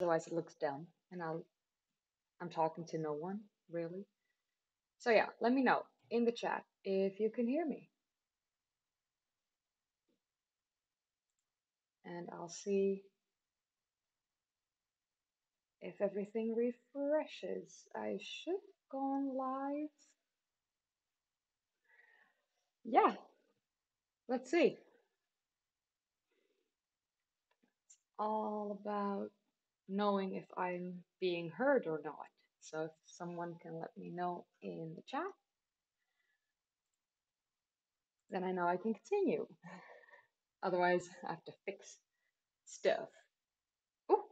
Otherwise it looks dumb and I'm talking to no one, really. So yeah, let me know in the chat if you can hear me. And I'll see if everything refreshes. I should go on live. Yeah, let's see. It's all about knowing if I'm being heard or not. So if someone can let me know in the chat, then I know I can continue. Otherwise, I have to fix stuff. Oh,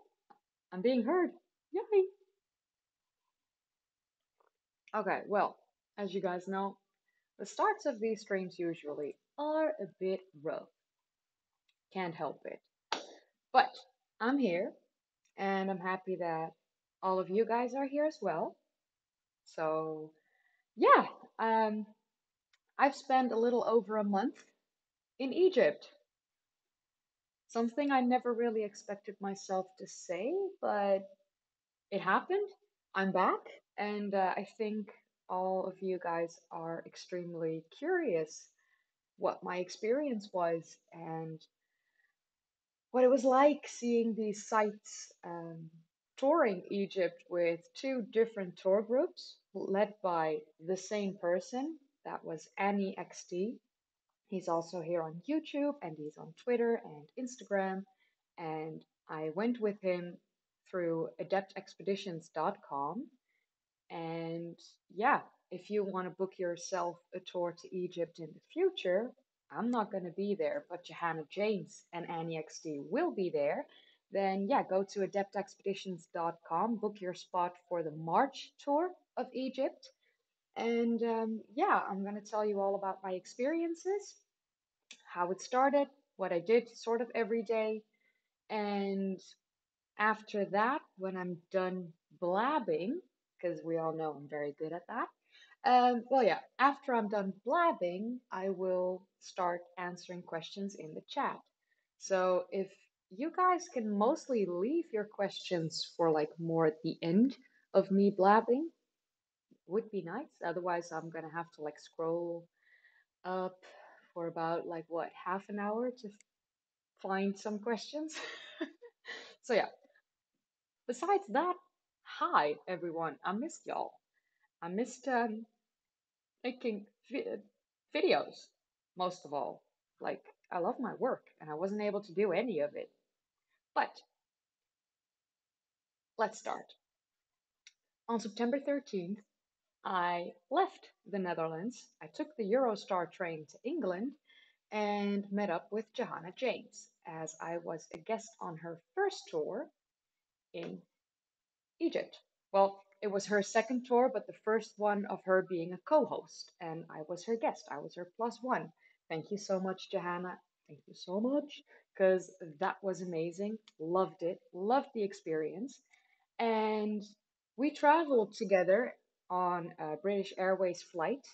I'm being heard. Yay. Okay, well, as you guys know, the starts of these streams usually are a bit rough. Can't help it. But I'm here, and I'm happy that all of you guys are here as well. So, yeah, I've spent a little over a month in Egypt. Something I never really expected myself to say, but it happened. I'm back, and I think all of you guys are extremely curious what my experience was and what it was like seeing these sites, touring Egypt with two different tour groups led by the same person. That was Annie XD. He's also here on YouTube, and he's on Twitter and Instagram, and I went with him through adeptexpeditions.com. And yeah, if you want to book yourself a tour to Egypt in the future, I'm not going to be there, but Johanna James and Annie XD will be there. Then yeah, go to adeptexpeditions.com, book your spot for the March tour of Egypt. And yeah, I'm going to tell you all about my experiences, how it started, what I did sort of every day. And after that, when I'm done blabbing, because we all know I'm very good at that. Well, yeah, after I'm done blabbing, I will start answering questions in the chat. So if you guys can mostly leave your questions for like more at the end of me blabbing, would be nice. Otherwise, I'm gonna have to like scroll up for about like what, half an hour to find some questions. So yeah, besides that, hi everyone, I missed y'all. I missed making videos, most of all. Like, I love my work and I wasn't able to do any of it. But let's start. On September 13th, I left the Netherlands. I took the Eurostar train to England and met up with Johanna James, as I was a guest on her first tour in Egypt. Well, it was her second tour, but the first one of her being a co-host, and I was her guest. I was her plus one. Thank you so much, Johanna. Thank you so much, because that was amazing. Loved it. Loved the experience. And we traveled together on a British Airways flight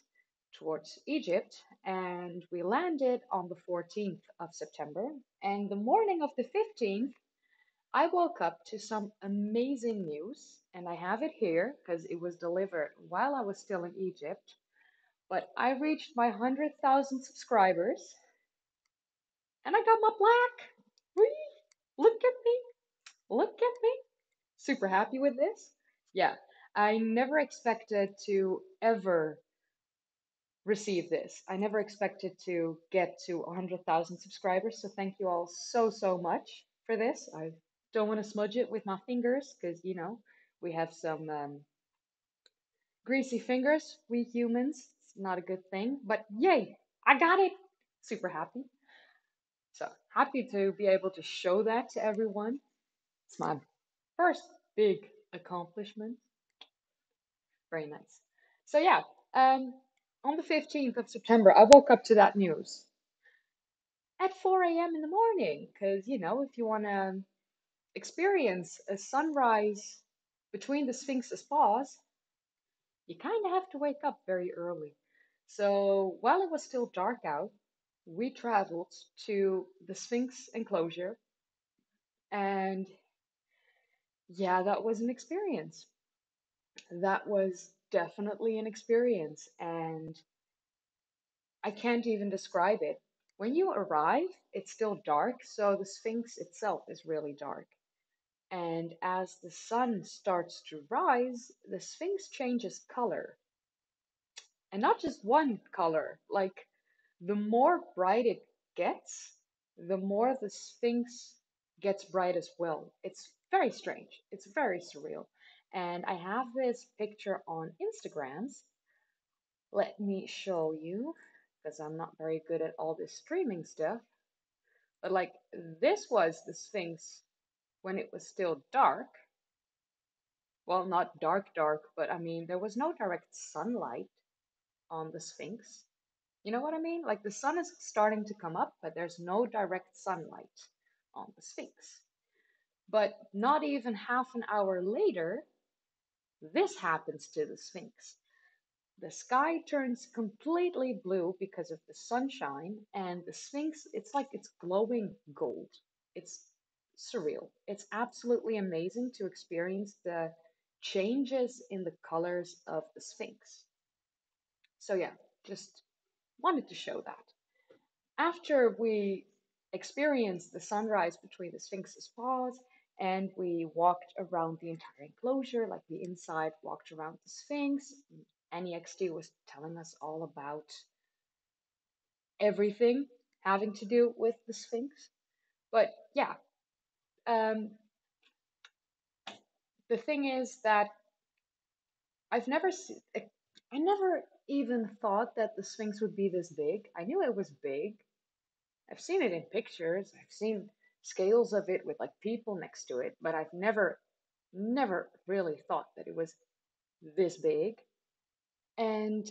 towards Egypt, and we landed on the 14th of September. And the morning of the 15th, I woke up to some amazing news, and I have it here because it was delivered while I was still in Egypt. But I reached my 100,000 subscribers, and I got my plaque. Whee! Look at me. Look at me. Super happy with this. Yeah, I never expected to ever receive this. I never expected to get to 100,000 subscribers. So thank you all so, so much for this. I don't want to smudge it with my fingers because, you know, we have some greasy fingers, we humans. It's not a good thing, but yay, I got it. Super happy. So happy to be able to show that to everyone. It's my first big accomplishment. Very nice. So yeah, on the 15th of September, I woke up to that news at 4 a.m. in the morning, because, you know, if you want to experience a sunrise between the Sphinx's paws, you kind of have to wake up very early. So while it was still dark out, we traveled to the Sphinx enclosure, and yeah, that was an experience. That was definitely an experience, and I can't even describe it. When you arrive, it's still dark, so the Sphinx itself is really dark. And as the sun starts to rise, the Sphinx changes color. And not just one color, like the more bright it gets, the more the Sphinx gets bright as well. It's very strange. It's very surreal. And I have this picture on Instagram. Let me show you, because I'm not very good at all this streaming stuff. But like, this was the Sphinx when it was still dark. Well, not dark, dark, but I mean, there was no direct sunlight on the Sphinx. You know what I mean? Like, the sun is starting to come up, but there's no direct sunlight on the Sphinx. But not even half an hour later, this happens to the Sphinx. The sky turns completely blue because of the sunshine, and the Sphinx, it's like it's glowing gold. It's surreal. It's absolutely amazing to experience the changes in the colors of the Sphinx. So yeah, just wanted to show that. After we experienced the sunrise between the Sphinx's paws, and we walked around the entire enclosure, like the inside, walked around the Sphinx. Annie XD was telling us all about everything having to do with the Sphinx. But yeah, the thing is that I never even thought that the Sphinx would be this big. I knew it was big. I've seen it in pictures. I've seen scales of it with like people next to it, but I've never really thought that it was this big. And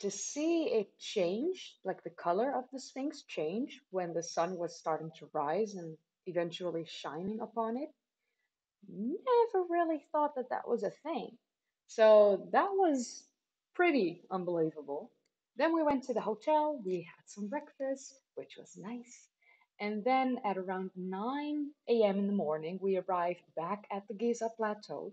to see it change, like the color of the Sphinx change when the sun was starting to rise and eventually shining upon it, never really thought that that was a thing. So that was pretty unbelievable. Then we went to the hotel, we had some breakfast, which was nice. And then at around 9 a.m. in the morning, we arrived back at the Giza Plateau,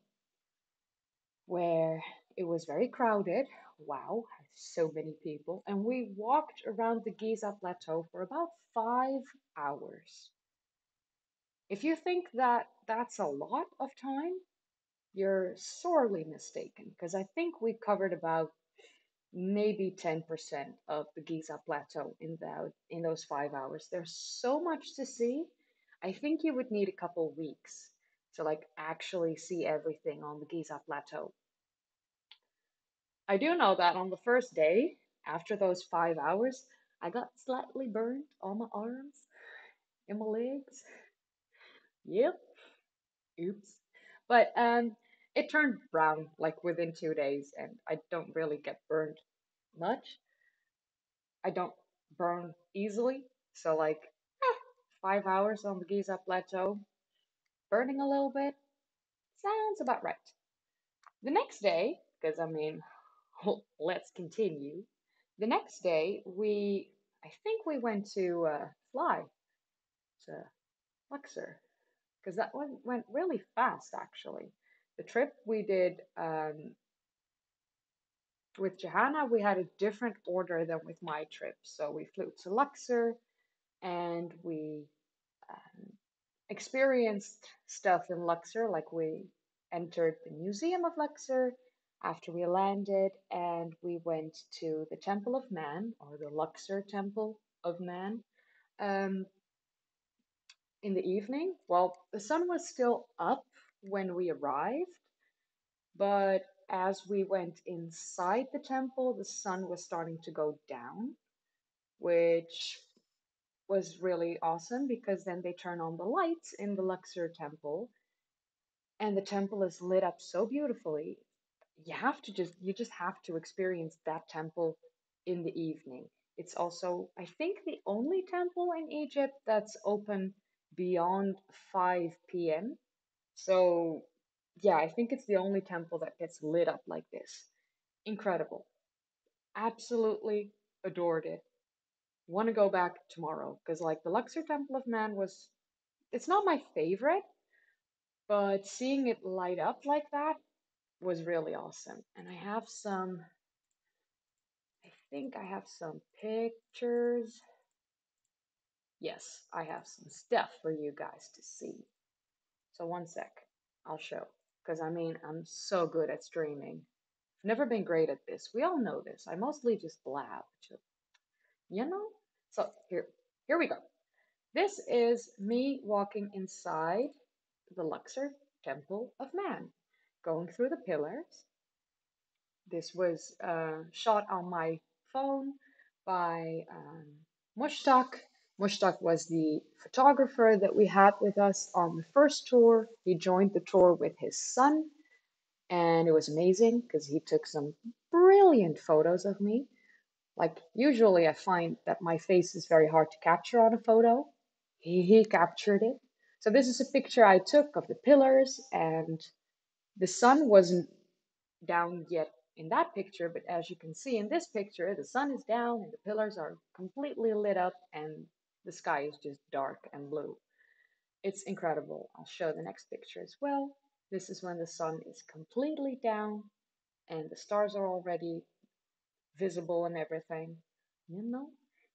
where it was very crowded. Wow, so many people. And we walked around the Giza Plateau for about 5 hours. If you think that that's a lot of time, you're sorely mistaken, because I think we covered about maybe 10% of the Giza Plateau in those 5 hours. There's so much to see. I think you would need a couple weeks to like actually see everything on the Giza Plateau. I do know that on the first day, after those 5 hours, I got slightly burned on my arms and my legs. Yep. Oops. But it turned brown like within 2 days, and I don't really get burned much. I don't burn easily. So like 5 hours on the Giza Plateau, burning a little bit, sounds about right. The next day, because I mean, let's continue. The next day, I think we went to fly to Luxor, because that one went really fast, actually. The trip we did with Johanna, we had a different order than with my trip. So we flew to Luxor, and we experienced stuff in Luxor, like we entered the Museum of Luxor after we landed, and we went to the Temple of Man, or the Luxor Temple of Man, in the evening. Well, the sun was still up when we arrived, but as we went inside the temple, the sun was starting to go down, which was really awesome, because then they turn on the lights in the Luxor Temple, and the temple is lit up so beautifully. You just have to experience that temple in the evening. It's also, I think, the only temple in Egypt that's open beyond 5 p.m. So yeah, I think it's the only temple that gets lit up like this. Incredible. Absolutely adored it. Want to go back tomorrow, because like the Luxor Temple of Man was, it's not my favorite, But seeing it light up like that was really awesome. And I have some, I think I have some pictures. Yes, I have some stuff for you guys to see. So one sec, I'll show. Because I mean, I'm so good at streaming. I've never been great at this. We all know this. I mostly just blab, you know? So here we go. This is me walking inside the Luxor Temple of Man, going through the pillars. This was shot on my phone by Mushtaq. Mushtaq was the photographer that we had with us on the first tour. He joined the tour with his son, and it was amazing because he took some brilliant photos of me. Like, usually I find that my face is very hard to capture on a photo. He captured it. So this is a picture I took of the pillars, and the sun wasn't down yet in that picture, but as you can see in this picture, the sun is down and the pillars are completely lit up, and the sky is just dark and blue. It's incredible. I'll show the next picture as well. This is when the sun is completely down and the stars are already visible and everything. You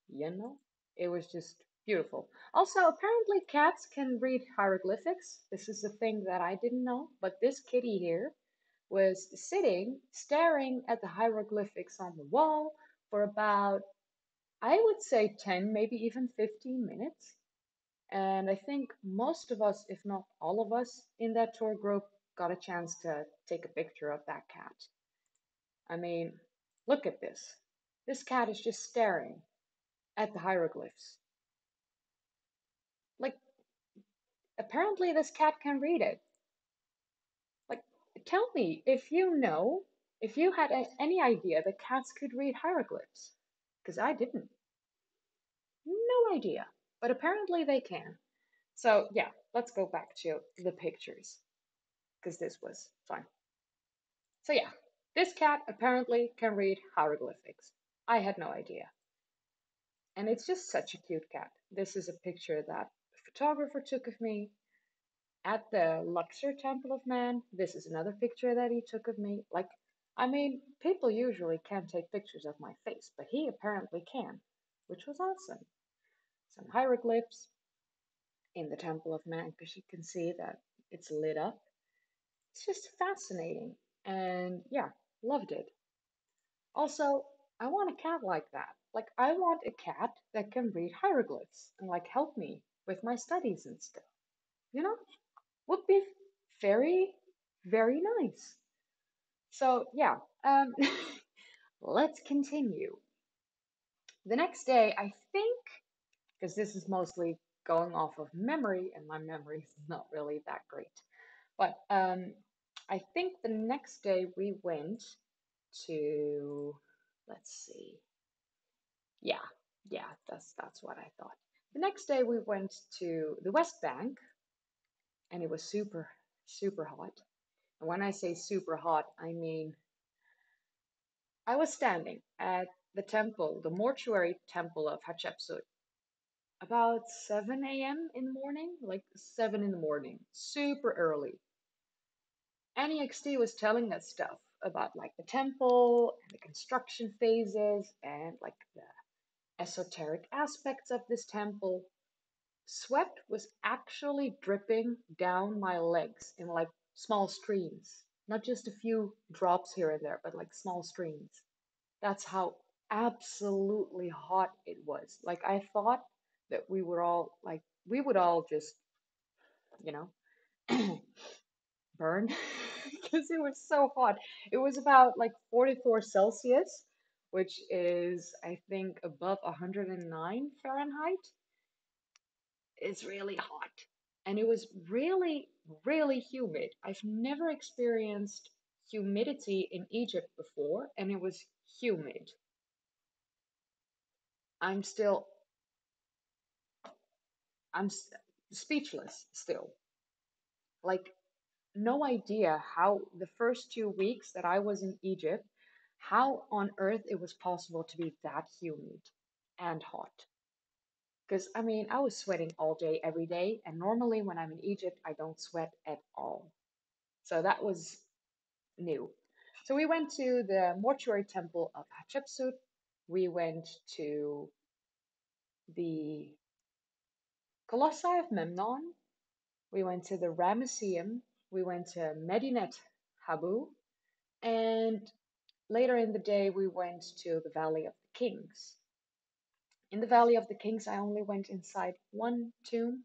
know, it was just beautiful. Also, apparently cats can read hieroglyphics. This is a thing that I didn't know, but this kitty here was sitting, staring at the hieroglyphics on the wall for about, I would say 10, maybe even 15 minutes. And I think most of us, if not all of us in that tour group, got a chance to take a picture of that cat. I mean, look at this. This cat is just staring at the hieroglyphs. Like, apparently this cat can read it. Like, tell me if you know, if you had any idea that cats could read hieroglyphs. Because I didn't. No idea. But apparently they can. So yeah, let's go back to the pictures, because this was fun. So yeah, this cat apparently can read hieroglyphics. I had no idea. And it's just such a cute cat. This is a picture that a photographer took of me at the Luxor Temple of Man. This is another picture that he took of me. Like, I mean, people usually can't take pictures of my face, but he apparently can, which was awesome. Some hieroglyphs in the Temple of Man, because you can see that it's lit up. It's just fascinating, and yeah, loved it. Also, I want a cat like that. Like, I want a cat that can read hieroglyphs and like help me with my studies and stuff. You know, would be very, very nice. So yeah, let's continue. The next day, I think, because this is mostly going off of memory, and my memory is not really that great. But I think the next day we went to, let's see. Yeah, that's what I thought. The next day we went to the West Bank, and it was super, super hot. And when I say super hot, I mean, I was standing at the temple, the mortuary temple of Hatshepsut, about 7 a.m. in the morning, like 7 in the morning, super early. Annie XD was telling us stuff about like the temple and the construction phases and like the esoteric aspects of this temple. Sweat was actually dripping down my legs in like small streams, not just a few drops here and there, but like small streams. That's how absolutely hot it was. Like, I thought that we were all like, we would all just, you know, burn, because it was so hot. It was about like 44 Celsius, which is, I think, above 109 Fahrenheit. It's really hot. And it was really, really humid. I've never experienced humidity in Egypt before, and it was humid. I'm speechless still. Like, no idea how the first 2 weeks that I was in Egypt, how on earth it was possible to be that humid and hot. Because, I mean, I was sweating all day, every day. And normally when I'm in Egypt, I don't sweat at all. So that was new. So we went to the mortuary temple of Hatshepsut. We went to the Colossi of Memnon. We went to the Ramesseum. We went to Medinet Habu. And later in the day, we went to the Valley of the Kings. In the Valley of the Kings, I only went inside one tomb.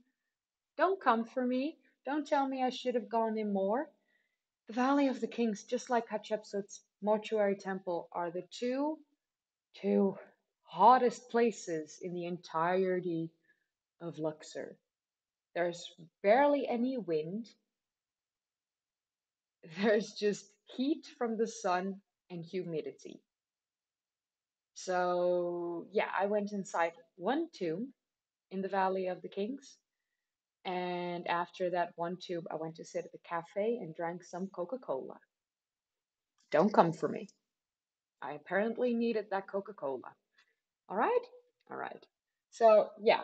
Don't come for me. Don't tell me I should have gone in more. The Valley of the Kings, just like Hatshepsut's mortuary temple, are the two hottest places in the entirety of Luxor. There's barely any wind. There's just heat from the sun and humidity. So yeah, I went inside one tomb in the Valley of the Kings. And after that one tomb, I went to sit at the cafe and drank some Coca-Cola. Don't come for me. I apparently needed that Coca-Cola. All right? All right. So yeah,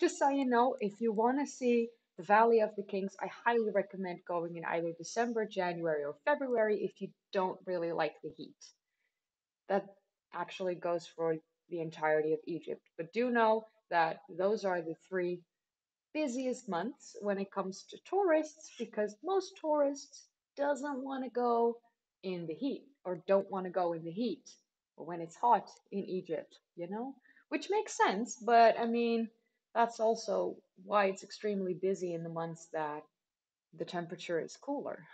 just so you know, if you want to see the Valley of the Kings, I highly recommend going in either December, January, or February if you don't really like the heat. That actually goes for the entirety of Egypt. But do know that those are the three busiest months when it comes to tourists, because most tourists doesn't want to go in the heat or don't want to go in the heat or when it's hot in Egypt, you know, which makes sense. But I mean, that's also why it's extremely busy in the months that the temperature is cooler.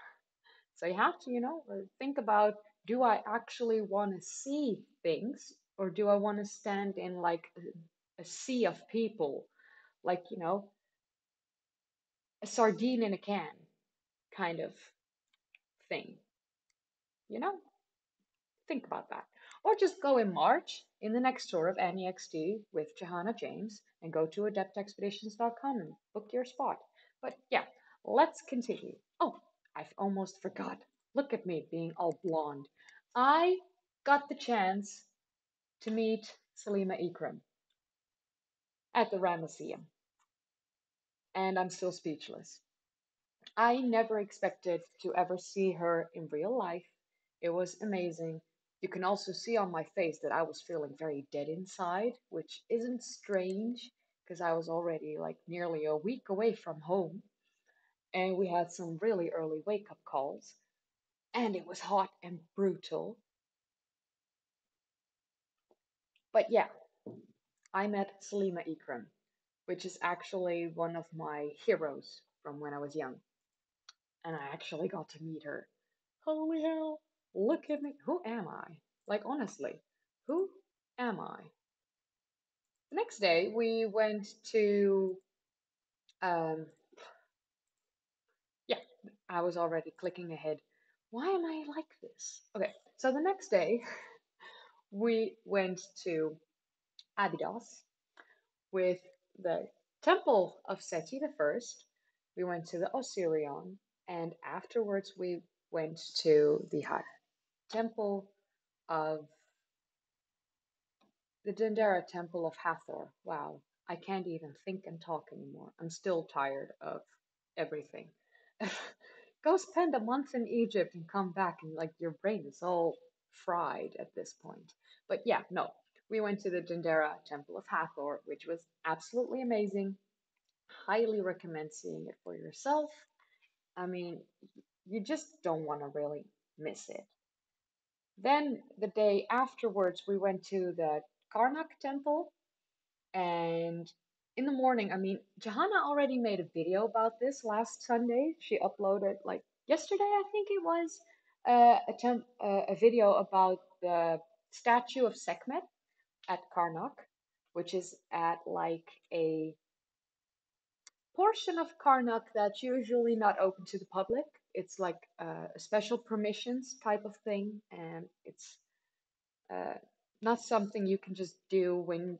So you have to, you know, think about, do I actually want to see things, or do I want to stand in like a sea of people, like, you know, a sardine in a can kind of thing? You know, think about that. Or just go in March in the next tour of Annie XD with Johanna James and go to adeptexpeditions.com and book your spot. But yeah, let's continue. Oh, I've almost forgot. Look at me being all blonde. I got the chance to meet Selima Ikram at the Ramesseum. And I'm still speechless. I never expected to ever see her in real life. It was amazing. You can also see on my face that I was feeling very dead inside, which isn't strange because I was already like nearly a week away from home. And we had some really early wake-up calls. And it was hot and brutal. But yeah, I met Selima Ikram, which is actually one of my heroes from when I was young. And I actually got to meet her. Holy hell, look at me. Who am I? Like, honestly, who am I? The next day, we went to... I was already clicking ahead. Why am I like this? Okay, so the next day we went to Abydos with the temple of Seti I. We went to the Osirion, and afterwards we went to the temple of the Dendera temple of Hathor. Wow, I can't even think and talk anymore. I'm still tired of everything. Go spend a month in Egypt and come back and like your brain is all fried at this point. But yeah, no, we went to the Dendera Temple of Hathor, which was absolutely amazing. Highly recommend seeing it for yourself. I mean, you just don't want to really miss it. Then the day afterwards, we went to the Karnak Temple, and in the morning, I mean, Johanna already made a video about this last Sunday. She uploaded, like, yesterday, I think it was, a video about the statue of Sekhmet at Karnak, which is at, like, a portion of Karnak that's usually not open to the public. It's, like, a special permissions type of thing, and it's not something you can just do when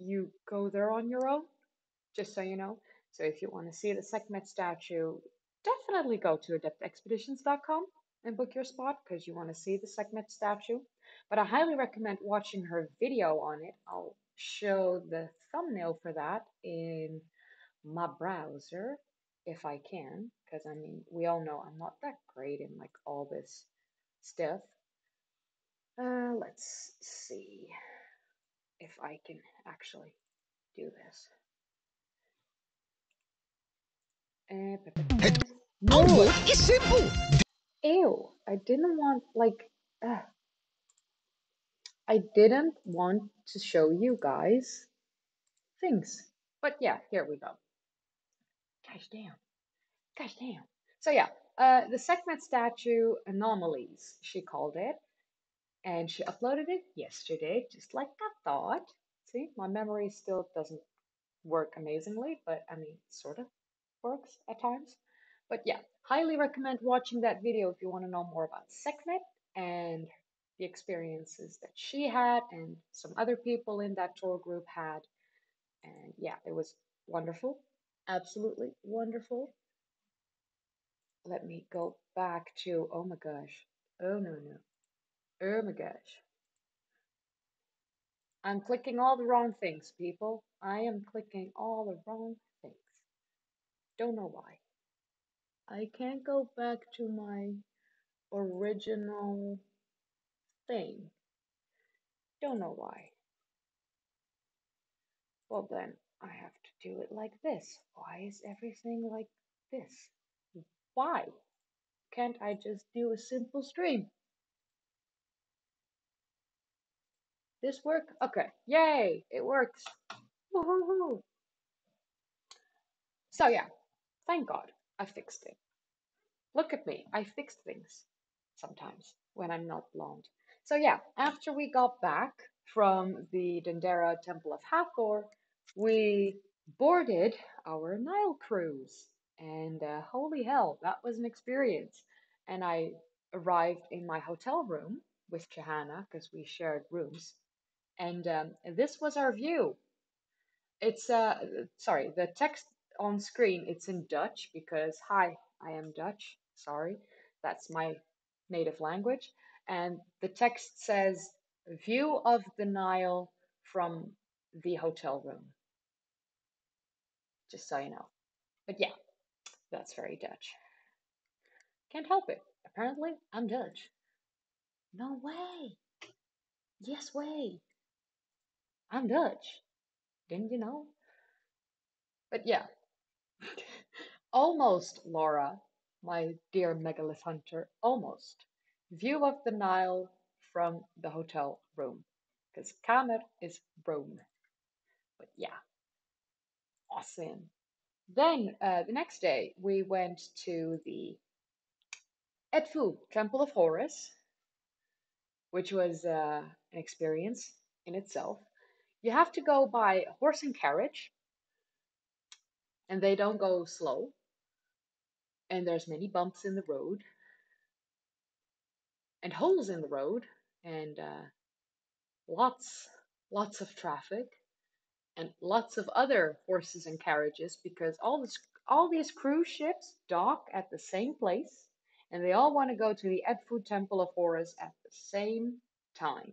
you go there on your own, just so you know. So if you want to see the Sekhmet statue, definitely go to adeptexpeditions.com and book your spot because you want to see the Sekhmet statue. But I highly recommend watching her video on it. I'll show the thumbnail for that in my browser if I can, because I mean, we all know I'm not that great in like all this stuff. Let's see if I can actually do this. No, it's simple. Ew, I didn't want, like, I didn't want to show you guys things. But yeah, here we go. Gosh damn. Gosh damn. So yeah, the Sekhmet statue anomalies, she called it. And she uploaded it yesterday, just like I thought. See, my memory still doesn't work amazingly, but I mean, sort of works at times. But yeah, highly recommend watching that video if you want to know more about Sekhmet and the experiences that she had and some other people in that tour group had. And yeah, it was wonderful. Absolutely wonderful. Let me go back to, oh my gosh. Oh no, no. Oh my gosh. I'm clicking all the wrong things, people. I am clicking all the wrong things. Don't know why. I can't go back to my original thing. Don't know why. Well then, I have to do it like this. Why is everything like this? Why? Can't I just do a simple stream? This work? Okay, yay, it works. Woohoo! So yeah, thank God I fixed it. Look at me, I fix things sometimes when I'm not blonde. So yeah, after we got back from the Dendera Temple of Hathor, we boarded our Nile cruise, and holy hell, that was an experience. And I arrived in my hotel room with Johanna because we shared rooms. And this was our view. It's, sorry, the text on screen, it's in Dutch because, hi, I am Dutch, sorry, that's my native language. And the text says, view of the Nile from the hotel room. Just so you know. But yeah, that's very Dutch. Can't help it. Apparently, I'm Dutch. No way. Yes way. I'm Dutch. Didn't you know? But yeah. Almost, Laura, my dear megalith hunter. Almost. View of the Nile from the hotel room. Because kamer is room. But yeah. Awesome. Then the next day, we went to the Edfu, Temple of Horus, which was an experience in itself. You have to go by horse and carriage, and they don't go slow, and there's many bumps in the road, and holes in the road, and lots of traffic, and lots of other horses and carriages, because all these cruise ships dock at the same place, and they all want to go to the Edfu Temple of Horus at the same time.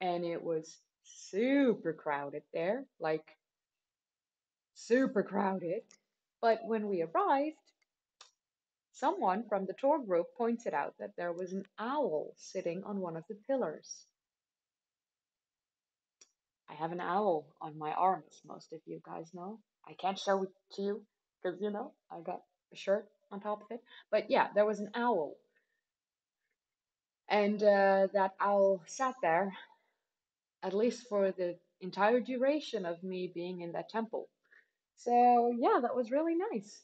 And it was super crowded there, like super crowded. But when we arrived, someone from the tour group pointed out that there was an owl sitting on one of the pillars. I have an owl on my arm, as most of you guys know. I can't show it to you because, you know, I got a shirt on top of it. But yeah, there was an owl. And that owl sat there, at least for the entire duration of me being in that temple. So yeah, that was really nice.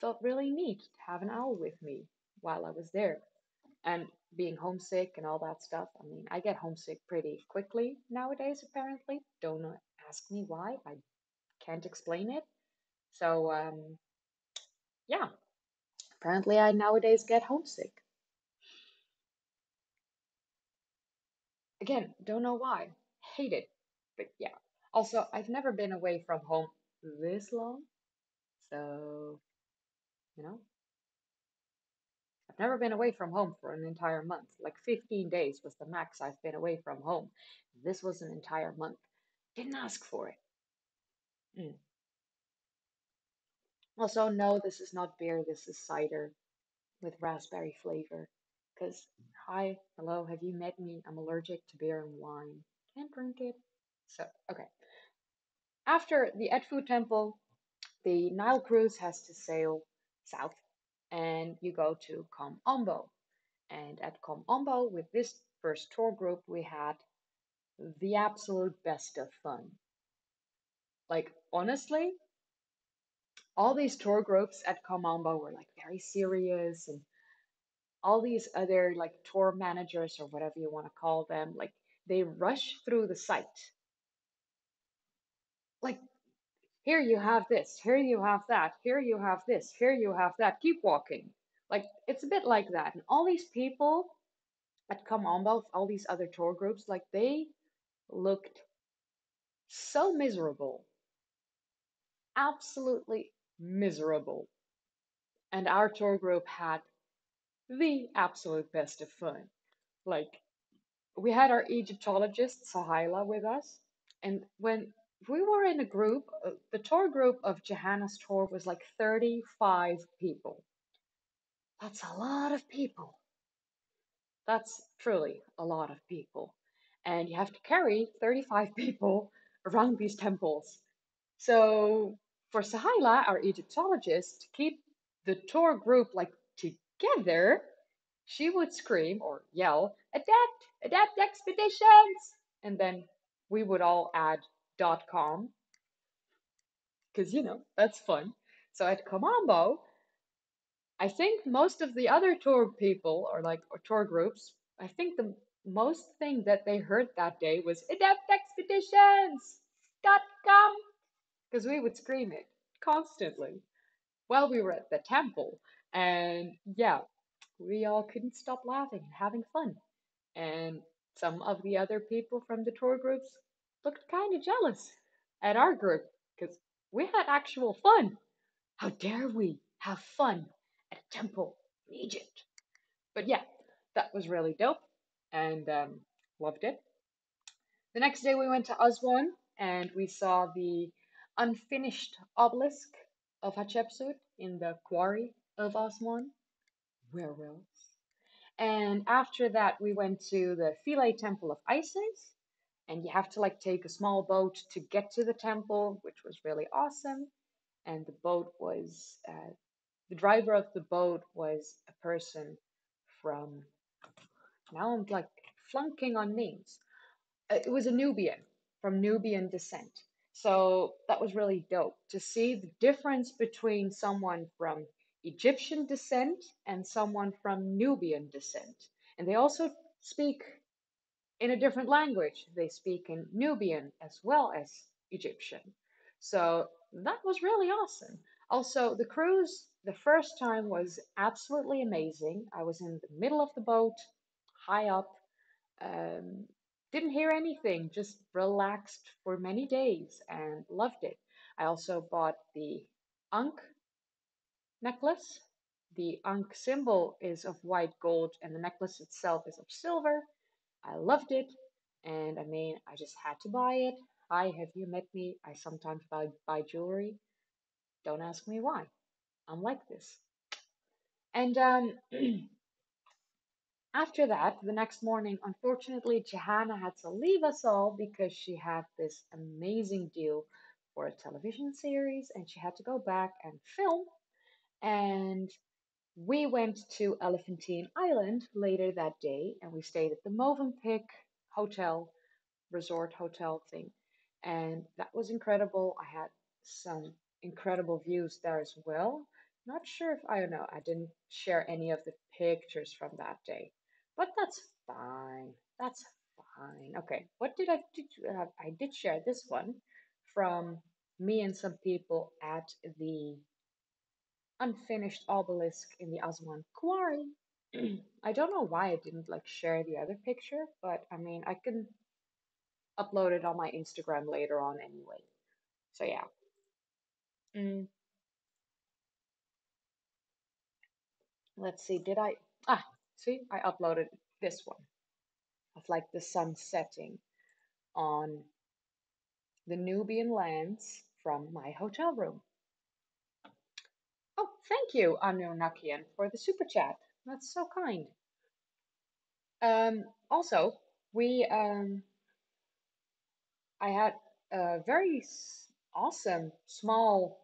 Felt really neat to have an owl with me while I was there. And being homesick and all that stuff. I mean, I get homesick pretty quickly nowadays, apparently. Don't ask me why. I can't explain it. So, yeah. Apparently, I nowadays get homesick. Again, don't know why. Hate it. But, yeah. Also, I've never been away from home this long. So, you know. Never been away from home for an entire month. Like 15 days was the max I've been away from home. This was an entire month. Didn't ask for it. Mm. Also, no, this is not beer. This is cider with raspberry flavor. Because, hi, hello, have you met me? I'm allergic to beer and wine. Can't drink it. So, okay. After the Edfu Temple, the Nile cruise has to sail south. And you go to Kom Ombo. And at Kom Ombo, with this first tour group, we had the absolute best of fun. Like, honestly, all these tour groups at Kom Ombo were like very serious, and all these other like tour managers or whatever you want to call them, like they rush through the site. Like, here you have this, here you have that, here you have this, here you have that, keep walking. Like, it's a bit like that. And all these people at Kom Ombo, all these other tour groups, like they looked so miserable, absolutely miserable. And our tour group had the absolute best of fun. Like, we had our Egyptologist Sahila with us, and when we were in a group, the tour group of Johanna's tour was like 35 people. That's a lot of people. That's truly a lot of people. And you have to carry 35 people around these temples. So for Sahila, our Egyptologist, to keep the tour group like together, she would scream or yell, adept expeditions. And then we would all add .com. Because, you know, that's fun. So at Kom Ombo, I think most of the other tour people or tour groups, I think the most thing that they heard that day was adeptexpeditions.com, because we would scream it constantly while we were at the temple. And yeah, we all couldn't stop laughing and having fun. And some of the other people from the tour groups looked kind of jealous at our group because we had actual fun. How dare we have fun at a temple in Egypt? But yeah, that was really dope, and loved it. The next day we went to Aswan, and we saw the unfinished obelisk of Hatshepsut in the quarry of Aswan. Werewolves. And after that we went to the Philae Temple of Isis, and you have to like take a small boat to get to the temple, which was really awesome. And the boat was the driver of the boat was a person from, now I'm like flunking on names. It was a Nubian, from Nubian descent. So that was really dope to see the difference between someone from Egyptian descent and someone from Nubian descent. And they also speak in a different language. They speak in Nubian as well as Egyptian. So that was really awesome. Also, the cruise the first time was absolutely amazing. I was in the middle of the boat, high up, didn't hear anything, just relaxed for many days and loved it. I also bought the Ankh necklace. The Ankh symbol is of white gold and the necklace itself is of silver. I loved it, and I mean, I just had to buy it. Hi, have you met me? I sometimes buy jewelry. Don't ask me why. I'm like this. And after that, the next morning, unfortunately, Johanna had to leave us all because she had this amazing deal for a television series, and she had to go back and film. And we went to Elephantine Island later that day, and we stayed at the Movenpick Hotel, resort hotel thing. And that was incredible. I had some incredible views there as well. Not sure if, I don't know, I didn't share any of the pictures from that day, but that's fine. That's fine. Okay, what did I do? I did share this one from me and some people at the unfinished obelisk in the Aswan quarry. I don't know why I didn't like share the other picture, but I mean, I can upload it on my Instagram later on anyway. So yeah. Let's see, did I? Ah, see, I uploaded this one of like the sun setting on the Nubian lands from my hotel room. Oh, thank you, Anunakian, for the super chat. That's so kind. Also, I had a very awesome small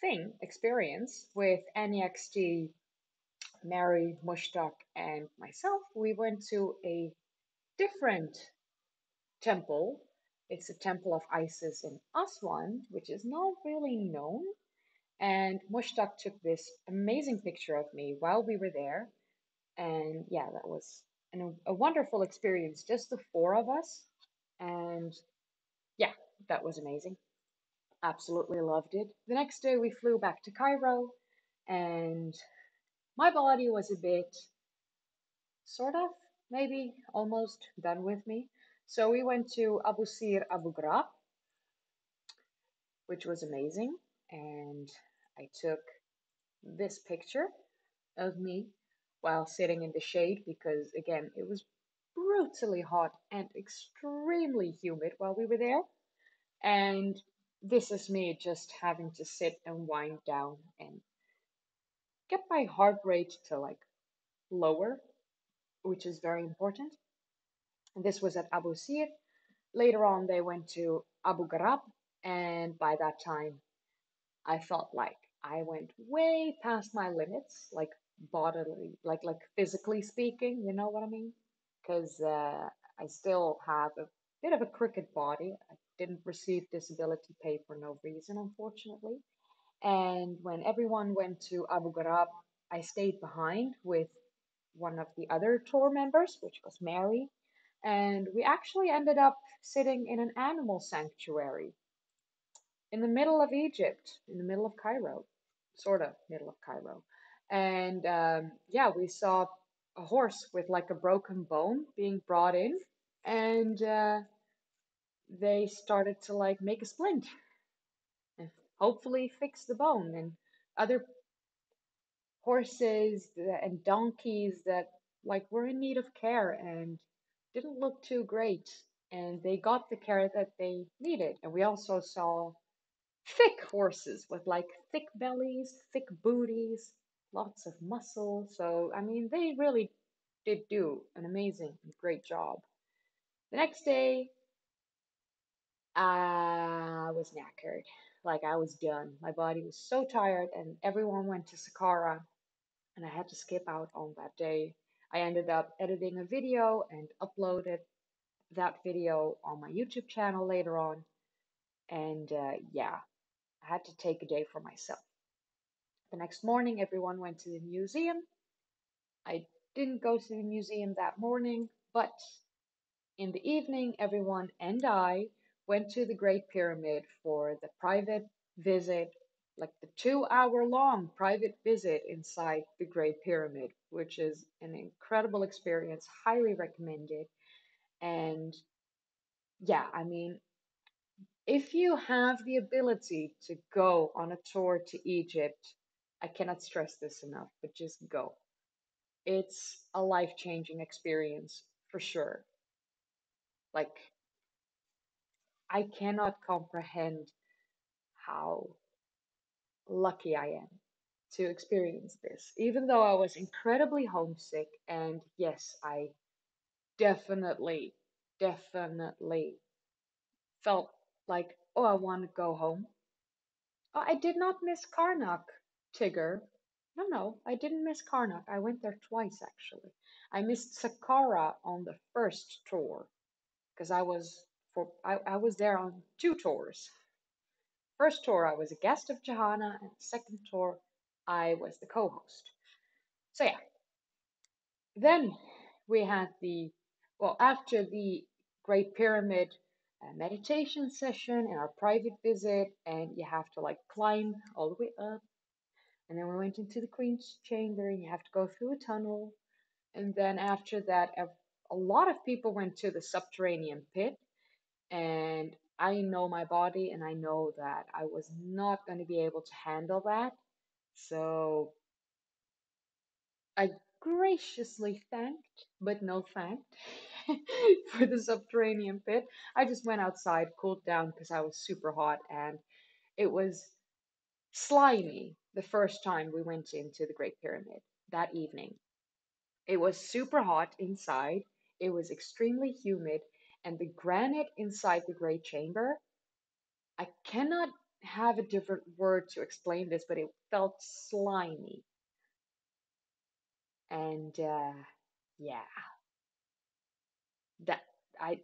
thing experience with Annie XD, Mary, Mushtaq, and myself. We went to a different temple. It's a temple of Isis in Aswan, which is not really known. And Mushtaq took this amazing picture of me while we were there. And yeah, that was a wonderful experience, just the four of us. And yeah, that was amazing. Absolutely loved it. The next day we flew back to Cairo, and my body was a bit, sort of, maybe almost done with me. So we went to Abu Sir Abu Ghraib, which was amazing. And I took this picture of me while sitting in the shade because, again, it was brutally hot and extremely humid while we were there. And this is me just having to sit and wind down and get my heart rate to like lower, which is very important. And this was at Abu Sir. Later on, they went to Abu Ghraib, and by that time, I felt like I went way past my limits, like bodily, like physically speaking, you know what I mean? Because I still have a bit of a cricket body. I didn't receive disability pay for no reason, unfortunately. And when everyone went to Abu Ghraib, I stayed behind with one of the other tour members, which was Mary. And we actually ended up sitting in an animal sanctuary in the middle of Egypt, in the middle of Cairo, sort of middle of Cairo. And yeah, we saw a horse with like a broken bone being brought in, and they started to like make a splint and hopefully fix the bone. And other horses and donkeys that like were in need of care and didn't look too great, and they got the care that they needed. And we also saw thick horses with like thick bellies, thick booties, lots of muscle. So, I mean, they really did do an amazing, great job. The next day, I was knackered. Like, I was done. My body was so tired, and everyone went to Saqqara, and I had to skip out on that day. I ended up editing a video and uploaded that video on my YouTube channel later on. And yeah, I had to take a day for myself. The next morning, everyone went to the museum. I didn't go to the museum that morning, but in the evening, everyone and I went to the Great Pyramid for the private visit, like the 2-hour-long private visit inside the Great Pyramid, which is an incredible experience, highly recommended. And yeah, I mean, if you have the ability to go on a tour to Egypt, I cannot stress this enough, but just go. It's a life-changing experience for sure. Like, I cannot comprehend how lucky I am to experience this, even though I was incredibly homesick. And yes, I definitely felt like, oh, I want to go home. Oh, I did not miss Karnak, Tigger. No, I didn't miss Karnak. I went there twice, actually. I missed Saqqara on the first tour because I was there on 2 tours. First tour, I was a guest of Johanna, and second tour, I was the co-host. So yeah, then we had after the Great Pyramid meditation session and our private visit, and you have to like climb all the way up. And then we went into the Queen's Chamber, and you have to go through a tunnel. And then after that, a lot of people went to the subterranean pit. And I know my body, and I know that I was not going to be able to handle that. So I graciously thanked, but no thanked, for the subterranean pit. I just went outside, cooled down because I was super hot, and it was slimy the first time we went into the Great Pyramid that evening. It was super hot inside, it was extremely humid, and the granite inside the Great Chamber, I cannot have a different word to explain this, but it felt slimy. And yeah, that I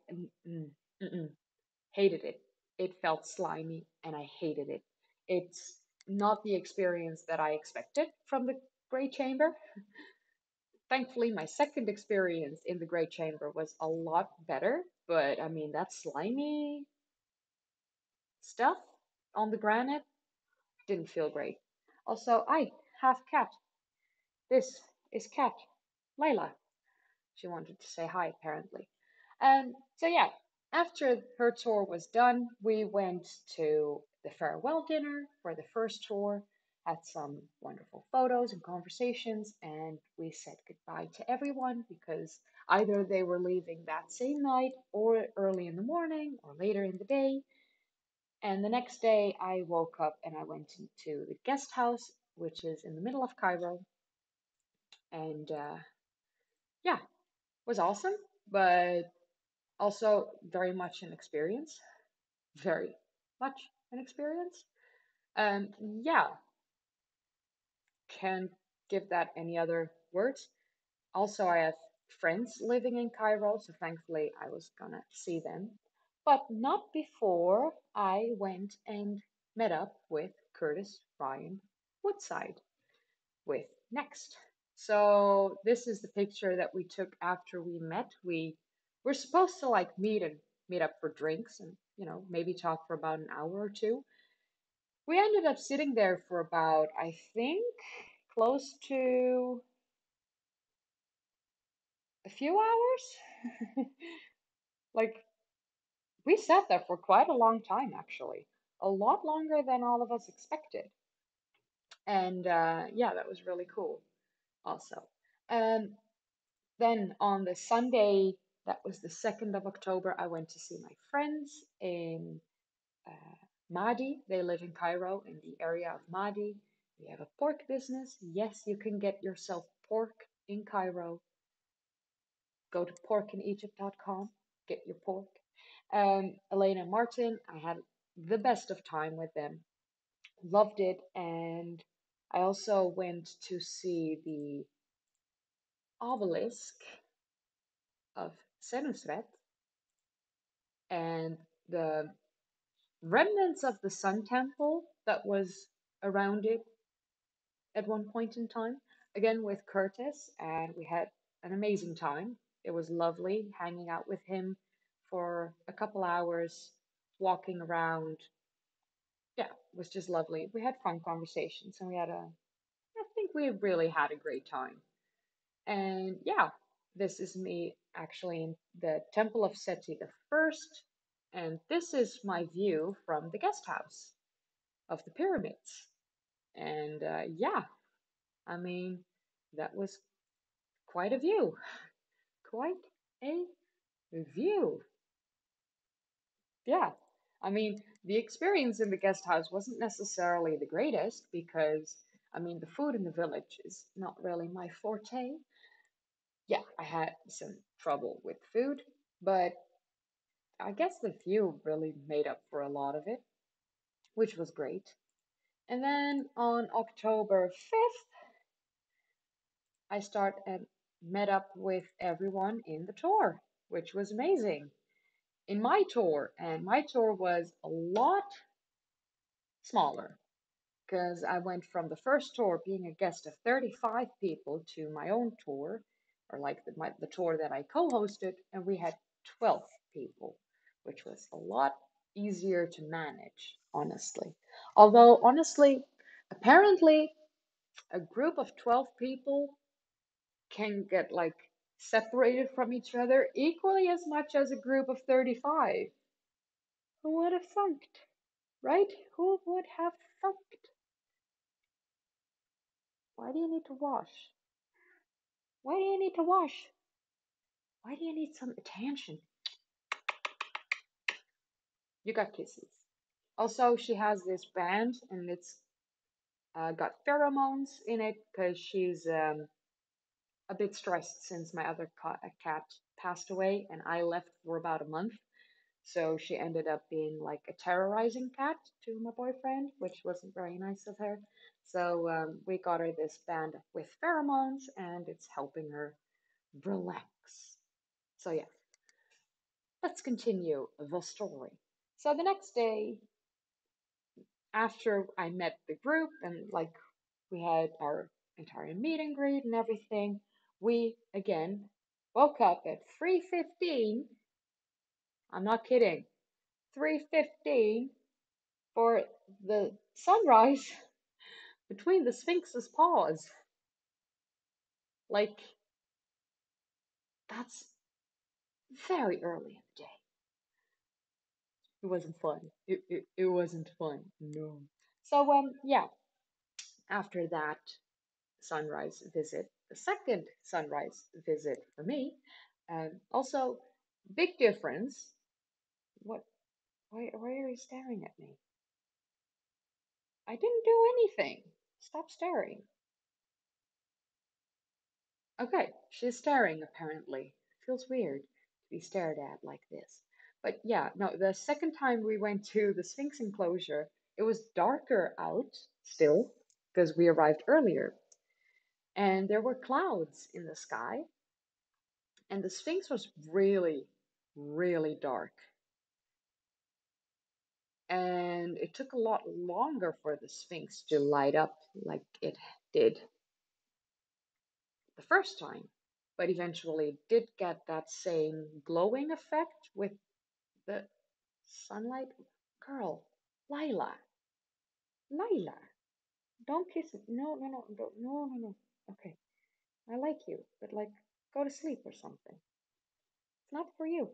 hated it. It felt slimy and I hated it. It's not the experience that I expected from the Great Chamber. Thankfully, my second experience in the Great Chamber was a lot better, but I mean, that slimy stuff on the granite didn't feel great. Also, I have cat. This is cat, Layla. She wanted to say hi, apparently. So yeah, after her tour was done, we went to the farewell dinner for the first tour, had some wonderful photos and conversations, and we said goodbye to everyone because either they were leaving that same night or early in the morning or later in the day. And the next day I woke up and I went into the guest house, which is in the middle of Cairo. And yeah, it was awesome, but also very much an experience. Very much an experience. Yeah, can't give that any other words. Also, I have friends living in Cairo, so thankfully I was gonna see them. But not before I went and met up with Curtis Ryan Woodside with Next. So this is the picture that we took after we met. We were supposed to like meet up for drinks and, you know, maybe talk for about an hour or two. We ended up sitting there for about, I think, close to a few hours. Like, we sat there for quite a long time, actually. A lot longer than all of us expected. And yeah, that was really cool also. Then on the Sunday, that was the 2nd of October, I went to see my friends in Mahdi. They live in Cairo, in the area of Mahdi. We have a pork business. Yes, you can get yourself pork in Cairo. Go to porkinegypt.com, get your pork. Elena and Martin, I had the best of time with them. Loved it. And I also went to see the obelisk of Senusret and the remnants of the Sun Temple that was around it at one point in time, again with Curtis, and we had an amazing time. It was lovely hanging out with him for a couple hours, walking around. Yeah, it was just lovely. We had fun conversations and we had I think we really had a great time. And yeah, this is me actually in the Temple of Seti the First. And this is my view from the guest house of the pyramids. And yeah, I mean, that was quite a view. Quite a view. Yeah, I mean, the experience in the guest house wasn't necessarily the greatest because, I mean, the food in the village is not really my forte. Yeah, I had some trouble with food, but I guess the view really made up for a lot of it, which was great. And then on October 5th, I met up with everyone in the tour, which was amazing. In my tour, and my tour was a lot smaller because I went from the first tour being a guest of 35 people to my own tour, or like the tour that I co-hosted, and we had 12 people, which was a lot easier to manage, honestly. Although, honestly, apparently a group of 12 people can get like separated from each other equally as much as a group of 35. Who would have thunk, right? Who would have thunk? Why do you need to wash? Why do you need to wash? Why do you need some attention? You got kisses. Also, she has this band and it's got pheromones in it because she's a bit stressed since my other cat passed away and I left for about a month. So she ended up being like a terrorizing cat to my boyfriend, which wasn't very nice of her. So we got her this band with pheromones and it's helping her relax. So yeah, let's continue the story. So the next day, after I met the group and like we had our entire meet and greet and everything, we again woke up at 3:15. I'm not kidding. 3:15 for the sunrise between the Sphinx's paws. Like, that's very early in the day. It wasn't fun. It wasn't fun. No. So, yeah. After that sunrise visit, the second sunrise visit for me, also, big difference. What? Why are you staring at me? I didn't do anything. Stop staring. Okay, she's staring apparently. Feels weird to be stared at like this. But yeah, no, the second time we went to the Sphinx enclosure, it was darker out still because we arrived earlier. And there were clouds in the sky. And the Sphinx was really, really dark. And it took a lot longer for the Sphinx to light up like it did the first time, but eventually it did get that same glowing effect with the sunlight. Girl, Lila, don't kiss me. No. Okay, I like you, but like, go to sleep or something. It's not for you.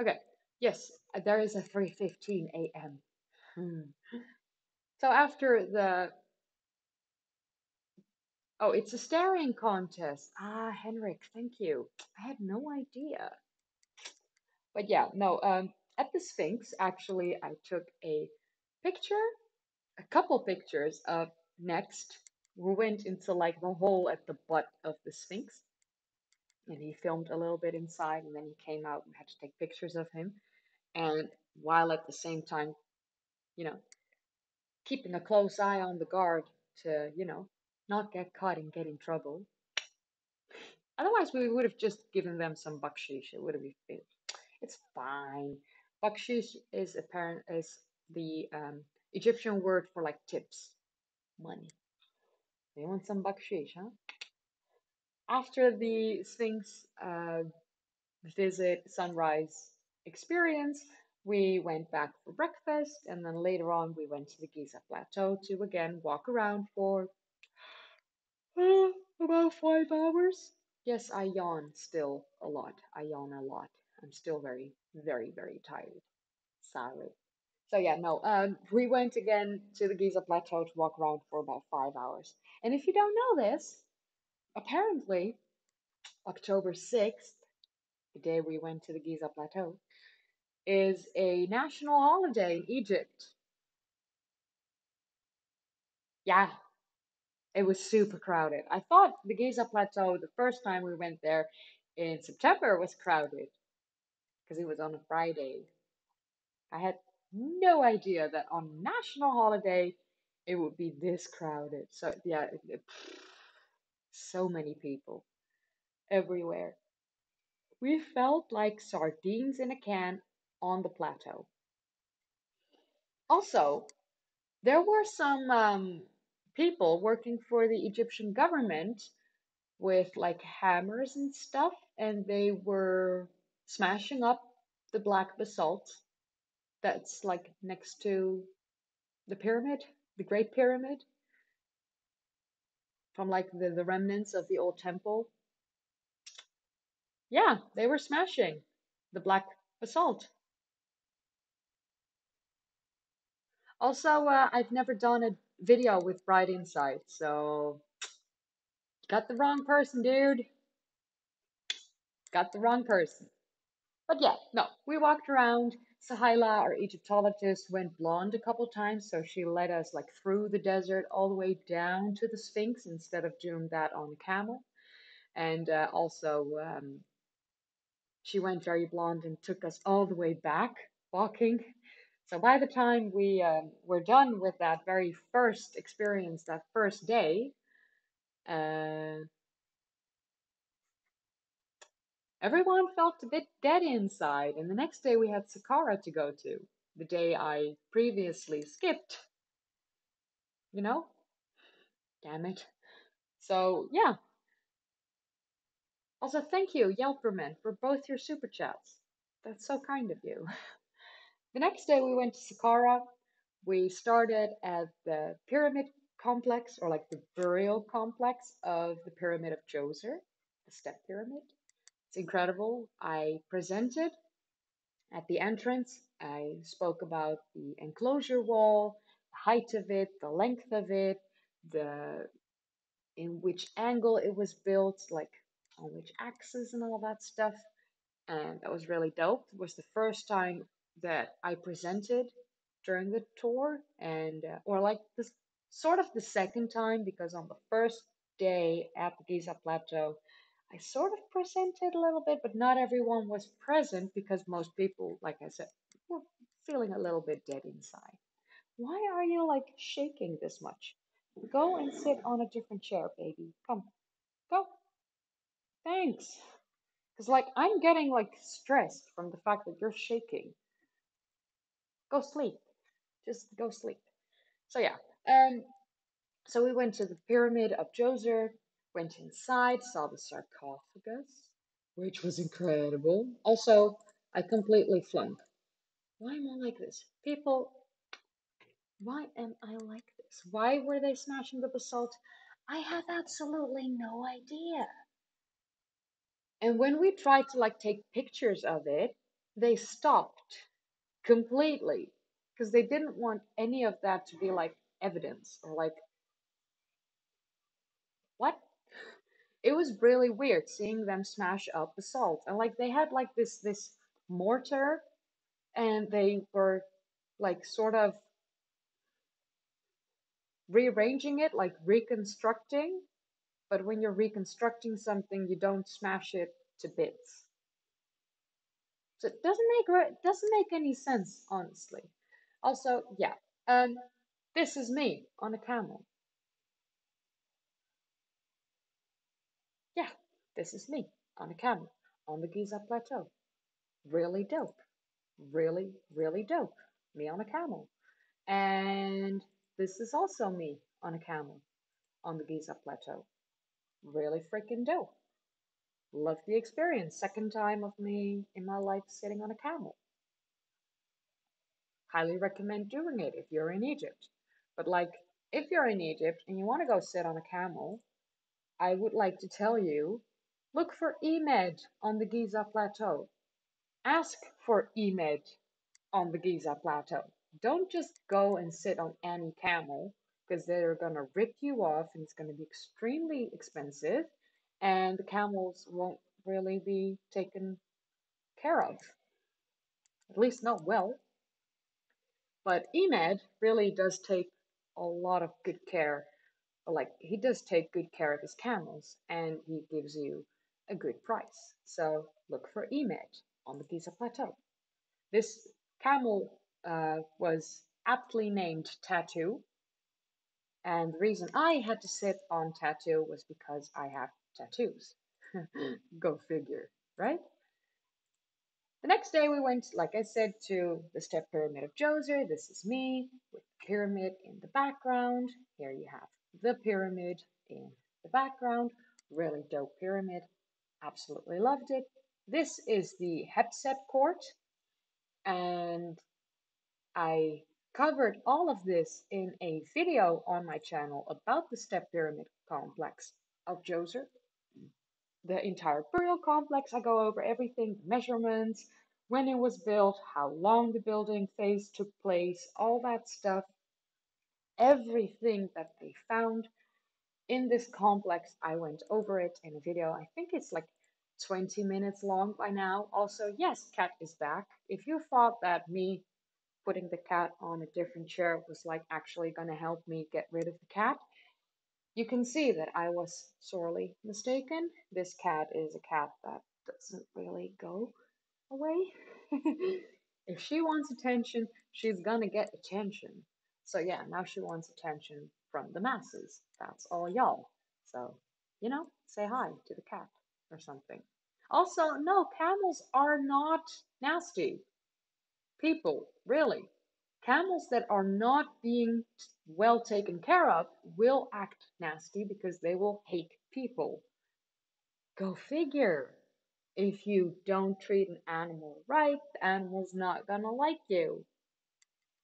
Okay. Yes, there is a 3:15 a.m. So after the... Oh, it's a staring contest. Ah, Henrik, thank you. I had no idea. But yeah, no, at the Sphinx, actually, I took a picture, a couple pictures of next. We went into like the hole at the butt of the Sphinx. And he filmed a little bit inside, and then he came out and had to take pictures of him. And while at the same time, you know, keeping a close eye on the guard to, you know, not get caught and get in trouble. Otherwise, we would have just given them some bakshish. It would have been, it's fine. Bakshish is apparent as the Egyptian word for like tips, money. They want some bakshish, huh? After the Sphinx visit, sunrise experience, we went back for breakfast, and then later on we went to the Giza Plateau to again walk around for about 5 hours. Yes, I yawn still a lot. I yawn a lot. I'm still very, very, very tired. Sorry. So yeah, no, we went again to the Giza Plateau to walk around for about 5 hours. And if you don't know this, apparently, October 6th, the day we went to the Giza Plateau, is a national holiday in Egypt. Yeah, it was super crowded. I thought the Giza Plateau, the first time we went there in September, was crowded because it was on a Friday. I had no idea that on a national holiday, it would be this crowded. So, yeah, so many people everywhere. We felt like sardines in a can on the plateau. Also, there were some people working for the Egyptian government with like hammers and stuff, and they were smashing up the black basalt that's like next to the pyramid, the Great Pyramid, from like the remnants of the old temple. Yeah, they were smashing the black basalt. Also, I've never done a video with Bright Insight, so Got the wrong person, dude. Got the wrong person. But yeah, no, we walked around. Sahila, our Egyptologist, went blonde a couple times, so she led us like through the desert all the way down to the Sphinx instead of doing that on a camel. And also she went very blonde and took us all the way back walking. So by the time we were done with that very first experience, that first day, everyone felt a bit dead inside. And the next day we had Saqqara to go to, the day I previously skipped, you know, damn it. So yeah. Also, thank you, Yelperman, for both your super chats. That's so kind of you. The next day we went to Saqqara. We started at the pyramid complex, or like the burial complex of the pyramid of Djoser, the step pyramid. It's incredible. I presented at the entrance. I spoke about the enclosure wall, the height of it, the length of it, in which angle it was built, like on which axis and all that stuff. And that was really dope. It was the first time that I presented during the tour, and or like this sort of the second time, because on the first day at the Giza Plateau, I sort of presented a little bit, but not everyone was present because most people, like I said, were feeling a little bit dead inside. Why are you like shaking this much? Go and sit on a different chair, baby. Come, go. Thanks. Because like I'm getting like stressed from the fact that you're shaking. Go sleep. Just go sleep. So yeah. So we went to the pyramid of Djoser, went inside, saw the sarcophagus, which was incredible. Also, I completely flunked. Why am I like this? People, why am I like this? Why were they smashing the basalt? I have absolutely no idea. And when we tried to like take pictures of it, they stopped completely because they didn't want any of that to be like evidence or like what? It was really weird seeing them smash up basalt, and like they had like this mortar, and they were like sort of rearranging it, like reconstructing. But when you're reconstructing something, you don't smash it to bits. So it doesn't make any sense, honestly. Also, yeah, this is me on a camel. Yeah, this is me on a camel on the Giza Plateau. Really dope. Really, really dope. Me on a camel. And this is also me on a camel on the Giza Plateau. Really freaking dope. Love the experience. Second time of me in my life sitting on a camel. Highly recommend doing it if you're in Egypt. But like, if you're in Egypt and you want to go sit on a camel, I would like to tell you, look for Ahmed on the Giza Plateau. Ask for Ahmed on the Giza Plateau. Don't just go and sit on any camel, because they're going to rip you off and it's going to be extremely expensive and the camels won't really be taken care of. At least not well. But Ahmed really does take a lot of good care. Like, he does take good care of his camels and he gives you a good price. So look for Ahmed on the Giza Plateau. This camel was aptly named Tattoo. And the reason I had to sit on Tattoo was because I have tattoos. Go figure, right? The next day we went, like I said, to the step pyramid of Djoser. This is me with the pyramid in the background. Here you have the pyramid in the background. Really dope pyramid. Absolutely loved it. This is the Hepsep court. And I covered all of this in a video on my channel about the step pyramid complex of Djoser, the entire burial complex. I go over everything, measurements, when it was built, how long the building phase took place, all that stuff, everything that they found. in this complex. I went over it in a video. I think it's like 20 minutes long by now. Also, yes, cat is back. If you thought that me putting the cat on a different chair was like actually going to help me get rid of the cat, you can see that I was sorely mistaken. This cat is a cat that doesn't really go away. If she wants attention, she's going to get attention. So yeah, now she wants attention from the masses. That's all y'all. So, you know, say hi to the cat or something. Also, no, camels are not nasty. People, really. Camels that are not being well taken care of will act nasty because they will hate people. Go figure. If you don't treat an animal right, the animal's not gonna like you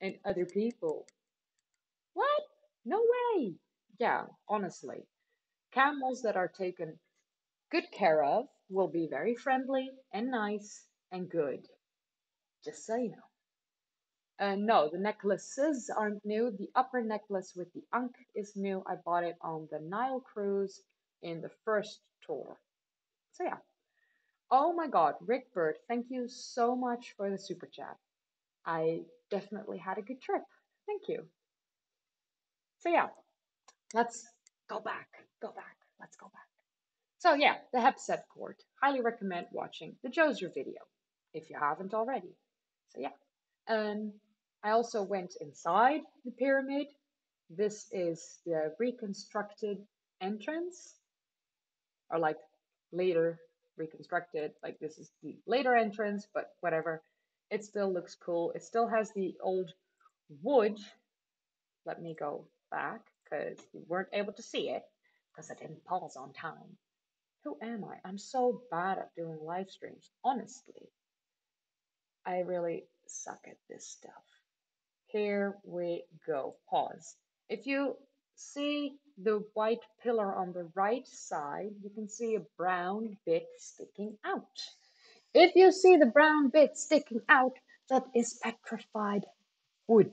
and other people. What? No way. Yeah, honestly. Camels that are taken good care of will be very friendly and nice and good. Just so you know. No, the necklaces aren't new. The upper necklace with the ankh is new. I bought it on the Nile cruise in the first tour. So yeah. Oh my God, Rick Bird, thank you so much for the super chat. I definitely had a good trip. Thank you. So yeah, let's go back. Let's go back. So yeah, the Hepset Court. Highly recommend watching the Joser video if you haven't already. So yeah. I also went inside the pyramid. This is the reconstructed entrance, or like later reconstructed, like this is the later entrance, but whatever. It still looks cool. It still has the old wood. Let me go back because you weren't able to see it because I didn't pause on time. Who am I? I'm so bad at doing live streams. Honestly, I really suck at this stuff. Here we go. Pause. If you see the white pillar on the right side, you can see a brown bit sticking out. If you see the brown bit sticking out, that is petrified wood.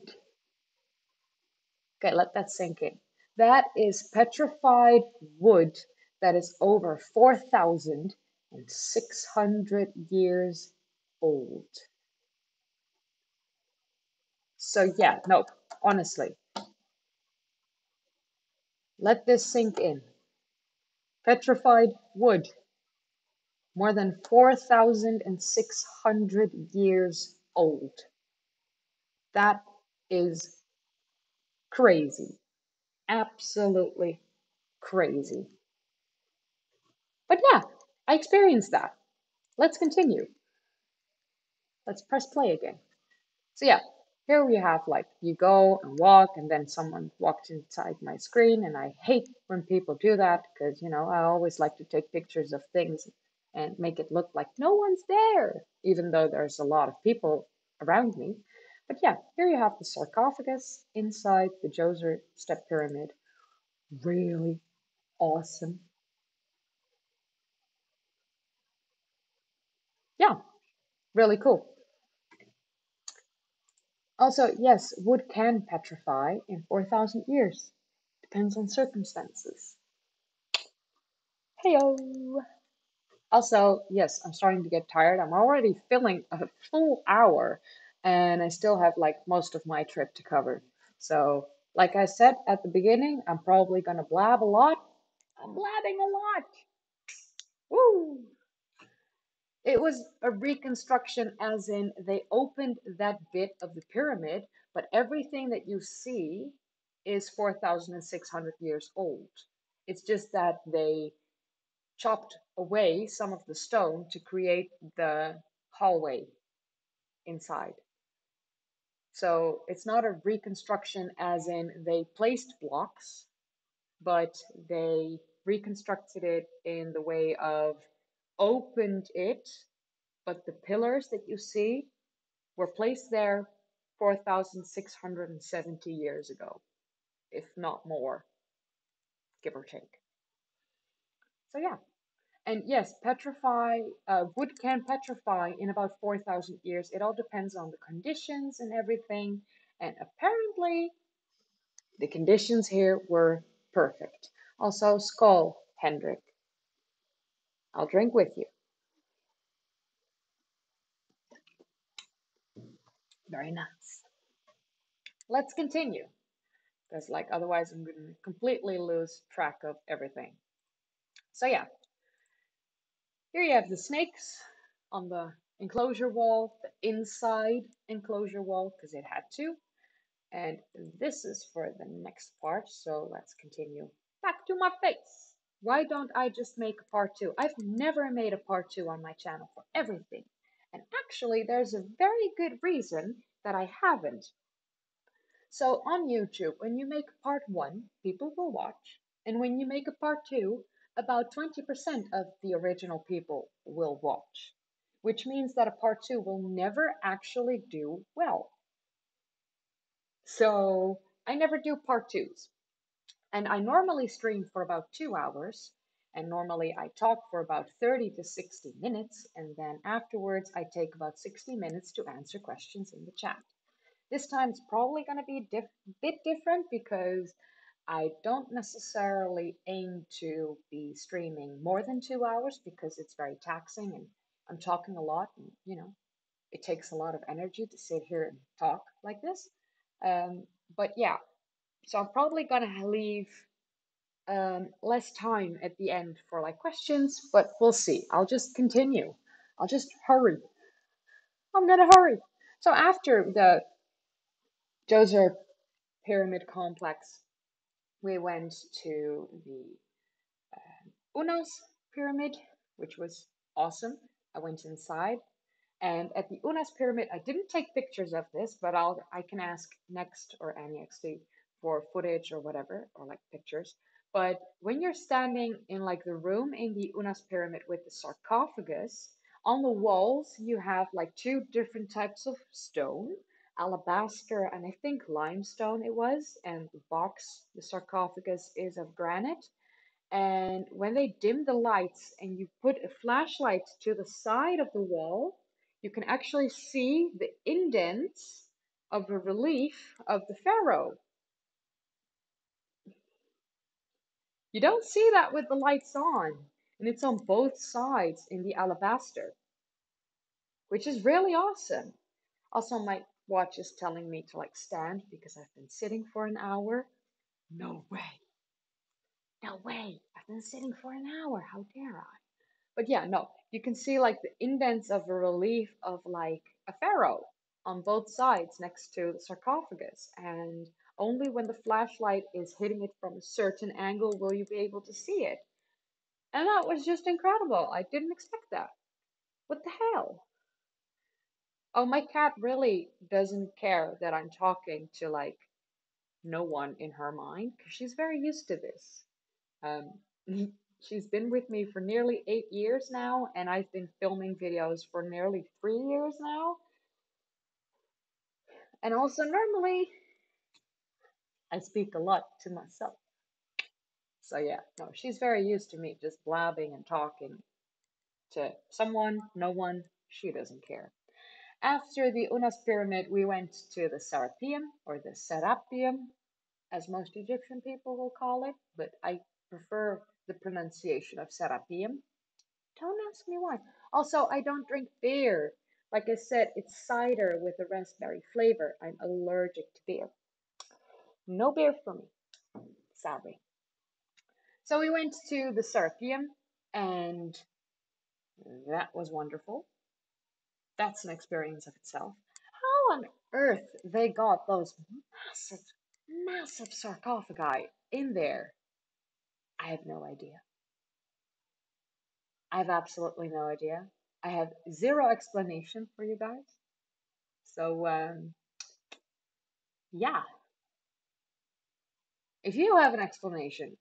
Okay, let that sink in. That is petrified wood that is over 4,600 years old. So yeah, no, honestly. Let this sink in. Petrified wood. More than 4,600 years old. That is crazy. Absolutely crazy. But yeah, I experienced that. Let's continue. Let's press play again. So yeah. Here we have like you go and walk, and then someone walked inside my screen, and I hate when people do that because, you know, I always like to take pictures of things and make it look like no one's there, even though there's a lot of people around me. But yeah, here you have the sarcophagus inside the Djoser step pyramid. Really awesome. Yeah, really cool. Also, yes, wood can petrify in 4,000 years. Depends on circumstances. Heyo! Also, yes, I'm starting to get tired. I'm already filling a full hour, and I still have like most of my trip to cover. So, like I said at the beginning, I'm probably gonna blab a lot. I'm blabbing a lot. Woo! It was a reconstruction, as in they opened that bit of the pyramid, but everything that you see is 4,600 years old. It's just that they chopped away some of the stone to create the hallway inside. So it's not a reconstruction as in they placed blocks, but they reconstructed it in the way of opened it, but the pillars that you see were placed there 4,670 years ago, if not more, give or take. So yeah, and yes, wood can petrify in about 4,000 years. It all depends on the conditions and everything, and apparently the conditions here were perfect. Also, skull, Hendrik. I'll drink with you. Very nice. Let's continue, because like otherwise I'm going to completely lose track of everything. So yeah, here you have the snakes on the enclosure wall, the inside enclosure wall, because it had two. And this is for the next part, so let's continue. Back to my face. Why don't I just make a part two? I've never made a part two on my channel for everything. And actually, there's a very good reason that I haven't. So on YouTube, when you make part one, people will watch. And when you make a part two, about 20% of the original people will watch, which means that a part two will never actually do well. So I never do part twos. And I normally stream for about 2 hours, and normally I talk for about 30 to 60 minutes, and then afterwards I take about 60 minutes to answer questions in the chat. This time it's probably going to be a bit different because I don't necessarily aim to be streaming more than 2 hours because it's very taxing and I'm talking a lot, and you know, it takes a lot of energy to sit here and talk like this. But yeah. So I'm probably gonna leave less time at the end for like questions, but we'll see. I'll just continue. I'll just hurry. I'm gonna hurry. So after the Djoser Pyramid Complex, we went to the Unas Pyramid, which was awesome. I went inside. And at the Unas Pyramid, I didn't take pictures of this, but I can ask Next or Annie XD for footage or whatever, or like pictures. But when you're standing in like the room in the Unas Pyramid with the sarcophagus, on the walls you have like two different types of stone, alabaster and I think limestone it was, and the box, the sarcophagus, is of granite. And when they dim the lights and you put a flashlight to the side of the wall, you can actually see the indents of a relief of the pharaoh. You don't see that with the lights on, and it's on both sides in the alabaster, which is really awesome. Also, my watch is telling me to like stand because I've been sitting for an hour. No way. No way. I've been sitting for an hour. How dare I? But yeah, no, you can see like the indents of a relief of like a pharaoh on both sides next to the sarcophagus, and only when the flashlight is hitting it from a certain angle will you be able to see it. And that was just incredible. I didn't expect that. What the hell? Oh, my cat really doesn't care that I'm talking to, like, no one in her mind, because she's very used to this. She's been with me for nearly 8 years now, and I've been filming videos for nearly 3 years now. And also, normally, I speak a lot to myself. So yeah, no, she's very used to me just blabbing and talking to someone, no one, she doesn't care. After the Unas Pyramid, we went to the Serapeum, or the Serapeum, as most Egyptian people will call it, but I prefer the pronunciation of Serapeum. Don't ask me why. Also, I don't drink beer. Like I said, it's cider with a raspberry flavor. I'm allergic to beer. No beer for me, sadly. So we went to the Serapeum, and that was wonderful. That's an experience of itself. How on earth they got those massive, massive sarcophagi in there, I have no idea. I have absolutely no idea. I have zero explanation for you guys. So, yeah. If you have an explanation,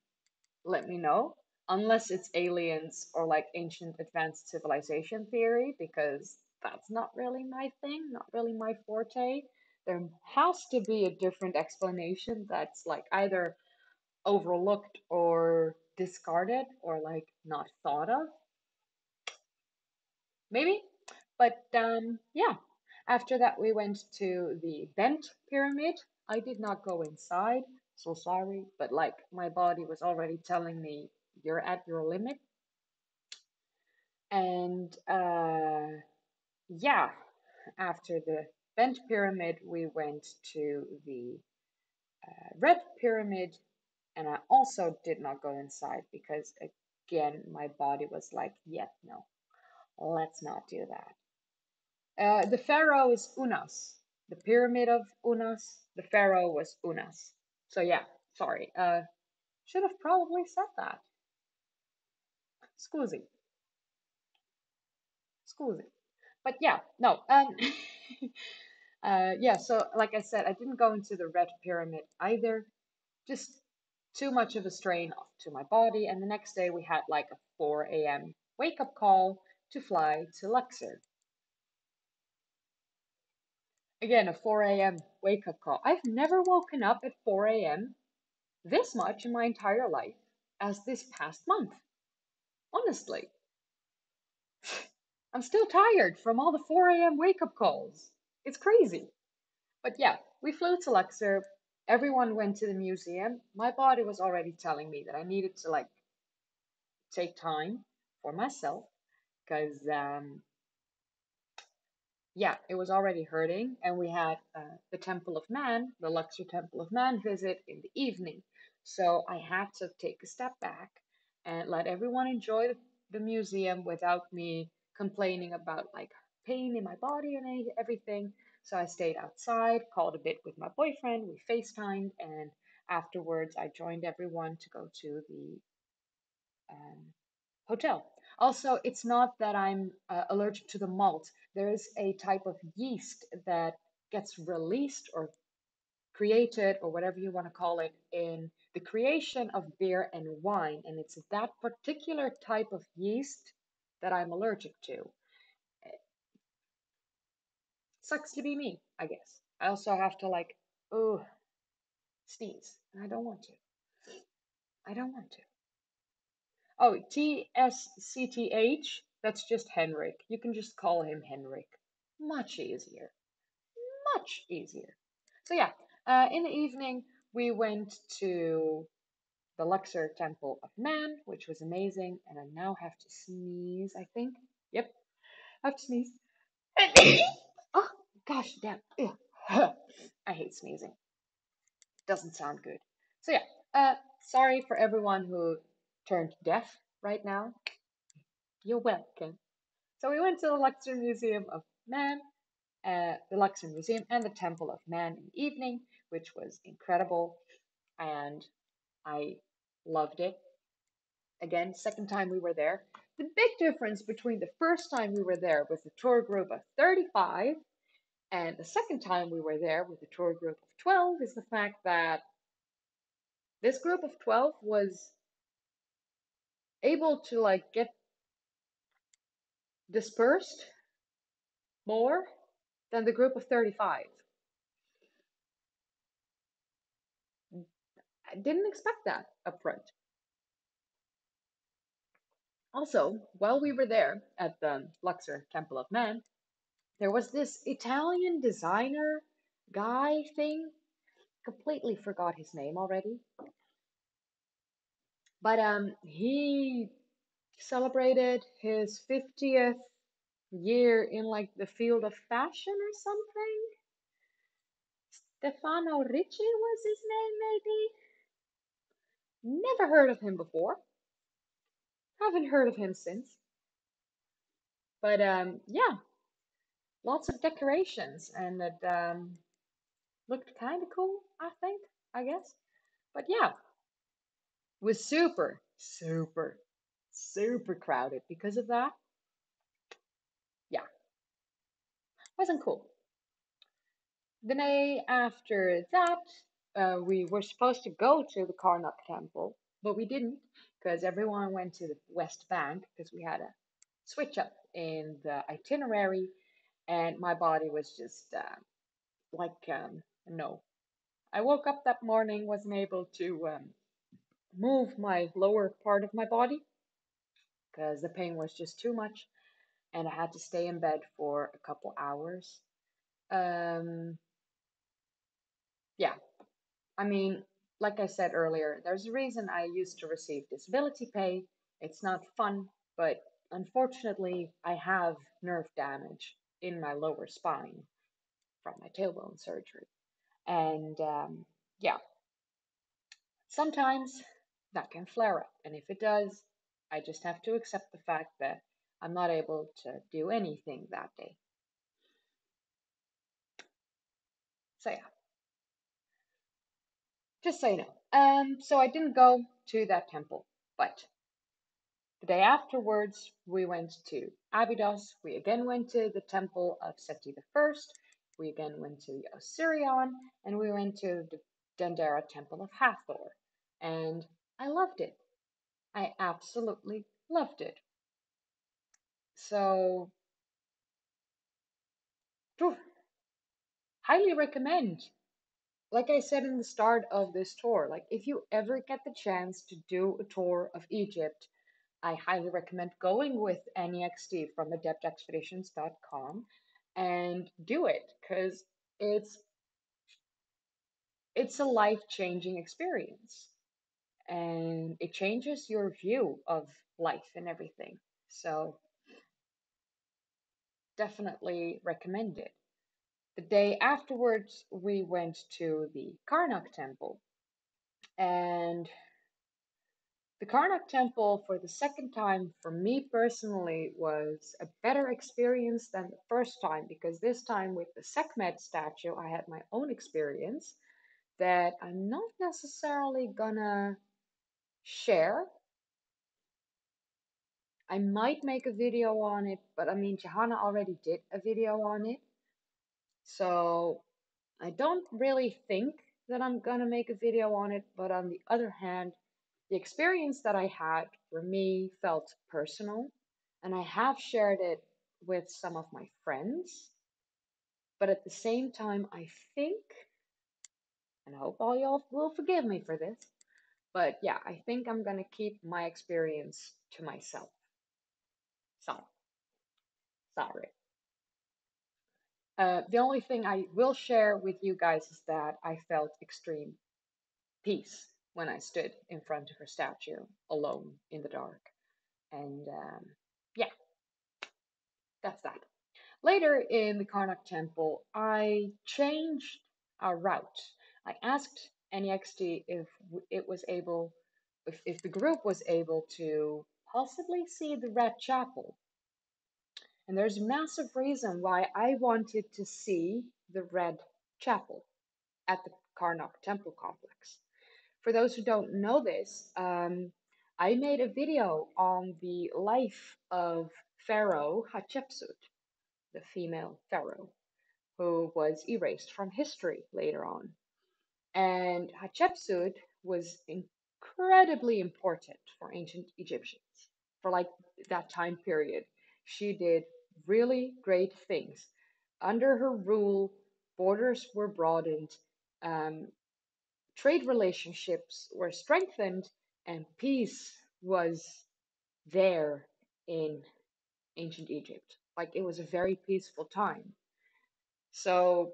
let me know, unless it's aliens or like ancient advanced civilization theory, because that's not really my thing, not really my forte. There has to be a different explanation that's like either overlooked or discarded or like not thought of. Maybe, but yeah. After that, we went to the Bent Pyramid. I did not go inside. so sorry, but like my body was already telling me you're at your limit. And yeah, after the bent pyramid, we went to the red pyramid, and I also did not go inside because again, my body was like, yeah, no, let's not do that. The pharaoh is Unas, the pyramid of Unas, the pharaoh was Unas. So yeah, sorry, should have probably said that. Scusi. But yeah, no. Yeah, so like I said, I didn't go into the red pyramid either. Just too much of a strain to my body. And the next day we had like a 4 a.m. wake-up call to fly to Luxor. Again, a 4 a.m. wake-up call. I've never woken up at 4 a.m. this much in my entire life as this past month. Honestly. I'm still tired from all the 4 a.m. wake-up calls. It's crazy. But yeah, we flew to Luxor. Everyone went to the museum. My body was already telling me that I needed to like take time for myself because yeah, it was already hurting. And we had the Temple of Man, the Luxor Temple of Man visit in the evening. So I had to take a step back and let everyone enjoy the museum without me complaining about like pain in my body and everything. So I stayed outside, called a bit with my boyfriend, we FaceTimed, and afterwards I joined everyone to go to the hotel. Also, it's not that I'm allergic to the malt. There is a type of yeast that gets released or created or whatever you want to call it in the creation of beer and wine. And it's that particular type of yeast that I'm allergic to. Sucks to be me, I guess. I also have to like, oh, sneeze. And I don't want to. Oh, TSCTH, that's just Henrik. You can just call him Henrik. Much easier. Much easier. So yeah, in the evening, we went to the Luxor Temple of Man, which was amazing, and I now have to sneeze, I think. Yep, I have to sneeze. Oh, gosh, damn. I hate sneezing. Doesn't sound good. So yeah, sorry for everyone who turned deaf right now. You're welcome. So we went to the Luxor Museum of Man, the Luxor Museum and the Temple of Man in the evening, which was incredible, and I loved it. Again, second time we were there. The big difference between the first time we were there with a tour group of 35 and the second time we were there with a tour group of 12 is the fact that this group of 12 was able to like get dispersed more than the group of 35. I didn't expect that upfront. Also, while we were there at the Luxor Temple of Man, there was this Italian designer guy thing. Completely forgot his name already. But he celebrated his 50th year in like the field of fashion or something. Stefano Ricci was his name, maybe? Never heard of him before. Haven't heard of him since. But yeah, lots of decorations, and it looked kind of cool, I think, I guess. But yeah, it was super, super, super crowded because of that. Yeah, wasn't cool. The day after that, we were supposed to go to the Karnak temple, but we didn't because everyone went to the West Bank because we had a switch up in the itinerary, and my body was just no. I woke up that morning, wasn't able to move my lower part of my body because the pain was just too much, and I had to stay in bed for a couple hours. Yeah. I mean, like I said earlier, there's a reason I used to receive disability pay. It's not fun, but unfortunately, I have nerve damage in my lower spine from my tailbone surgery. And yeah, sometimes that can flare up. And if it does, I just have to accept the fact that I'm not able to do anything that day. So yeah, just so you know. So I didn't go to that temple, but the day afterwards, we went to Abydos. We again went to the temple of Seti I. We again went to the Osirion, and we went to the Dendera temple of Hathor. And I loved it. I absolutely loved it. So, highly recommend. Like I said in the start of this tour, like if you ever get the chance to do a tour of Egypt, I highly recommend going with Annie XD from adeptexpeditions.com and do it, because it's a life-changing experience, and it changes your view of life and everything. So definitely recommend it. The day afterwards, we went to the Karnak temple, and the Karnak temple, for the second time, for me personally, was a better experience than the first time, because this time with the Sekhmet statue, I had my own experience that I'm not necessarily gonna share. I might make a video on it, but I mean, Johanna already did a video on it. So I don't really think that I'm gonna make a video on it, but on the other hand, the experience that I had for me felt personal, and I have shared it with some of my friends. But at the same time, I think, and I hope all y'all will forgive me for this, but yeah, I think I'm gonna keep my experience to myself. Sorry. The only thing I will share with you guys is that I felt extreme peace when I stood in front of her statue alone in the dark. And yeah, that's that. Later in the Karnak temple, I changed our route. I asked NEXT if it was able, if the group was able to possibly see the Red Chapel. And there's a massive reason why I wanted to see the Red Chapel at the Karnak temple complex. For those who don't know this, I made a video on the life of Pharaoh Hatshepsut, the female pharaoh, who was erased from history later on. And Hatshepsut was incredibly important for ancient Egyptians for like that time period. She did really great things. Under her rule, borders were broadened, trade relationships were strengthened, and peace was there in ancient Egypt. Like, it was a very peaceful time. So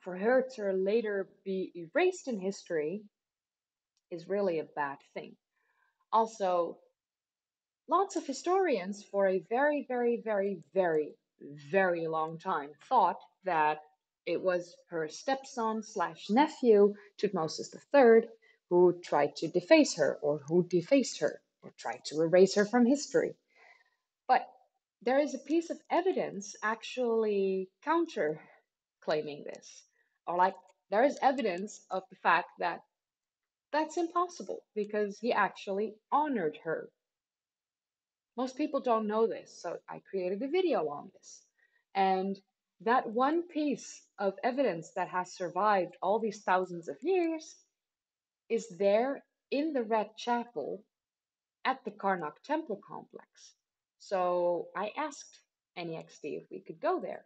for her to later be erased in history is really a bad thing. Also, lots of historians for a very, very, very, very, very long time thought that it was her stepson/nephew, Thutmose III, who tried to deface her, or who defaced her, or tried to erase her from history. But there is a piece of evidence actually counter-claiming this. Or like, there is evidence of the fact that that's impossible, because he actually honored her. Most people don't know this, so I created a video on this. And that one piece of evidence that has survived all these thousands of years is there in the Red Chapel at the Karnak Temple complex. So I asked NEXT if we could go there.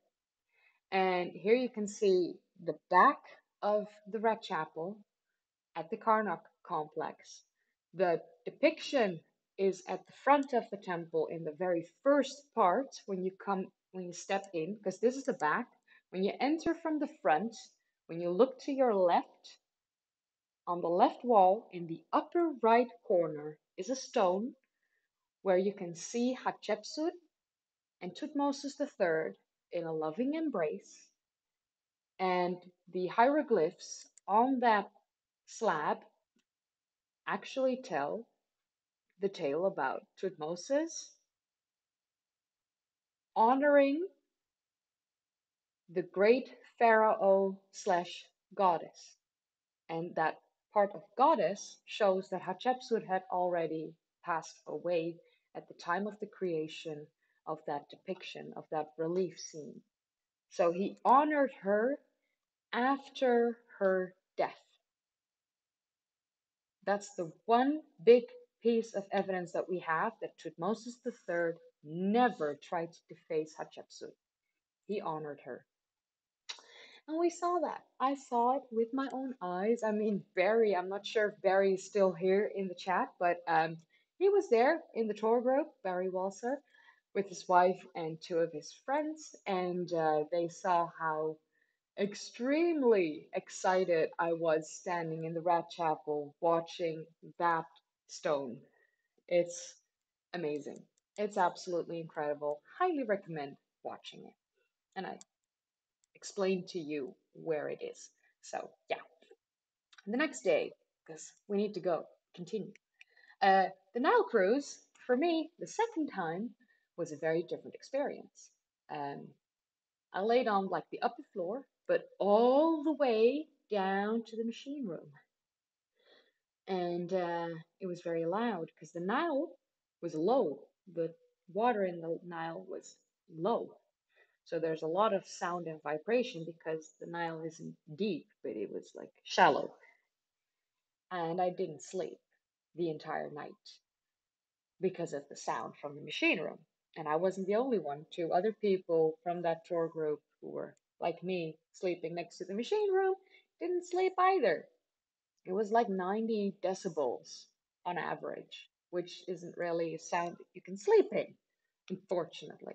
And here you can see the back of the Red Chapel at the Karnak complex. The depiction is at the front of the temple in the very first part when you come, when you step in, because this is the back. When you enter from the front, when you look to your left, On the left wall in the upper right corner is a stone where you can see Hatshepsut and Thutmoses III in a loving embrace, and the hieroglyphs on that slab actually tell the tale about Thutmoses honoring the great pharaoh slash goddess. And that part of goddess shows that Hatshepsut had already passed away at the time of the creation of that depiction, of that relief scene. So he honored her after her death. That's the one big piece of evidence that we have, that Thutmoses III never tried to deface Hatshepsut. He honored her. And we saw that. I saw it with my own eyes. I mean, Barry, I'm not sure if Barry is still here in the chat, but he was there in the tour group, Barry Walser, with his wife and two of his friends. And they saw how extremely excited I was standing in the Rat Chapel watching that stone. It's amazing. It's absolutely incredible. Highly recommend watching it. And I explain to you where it is. So yeah, the next day, because we need to go continue. The Nile cruise for me, the second time, was a very different experience. I laid on like the upper floor, but all the way down to the machine room, and it was very loud because the Nile was low. The water in the Nile was low. So there's a lot of sound and vibration because the Nile isn't deep, but it was like shallow. And I didn't sleep the entire night because of the sound from the machine room. And I wasn't the only one. Two other people from that tour group who were like me, sleeping next to the machine room, didn't sleep either. It was like 90 decibels on average, which isn't really a sound that you can sleep in, unfortunately.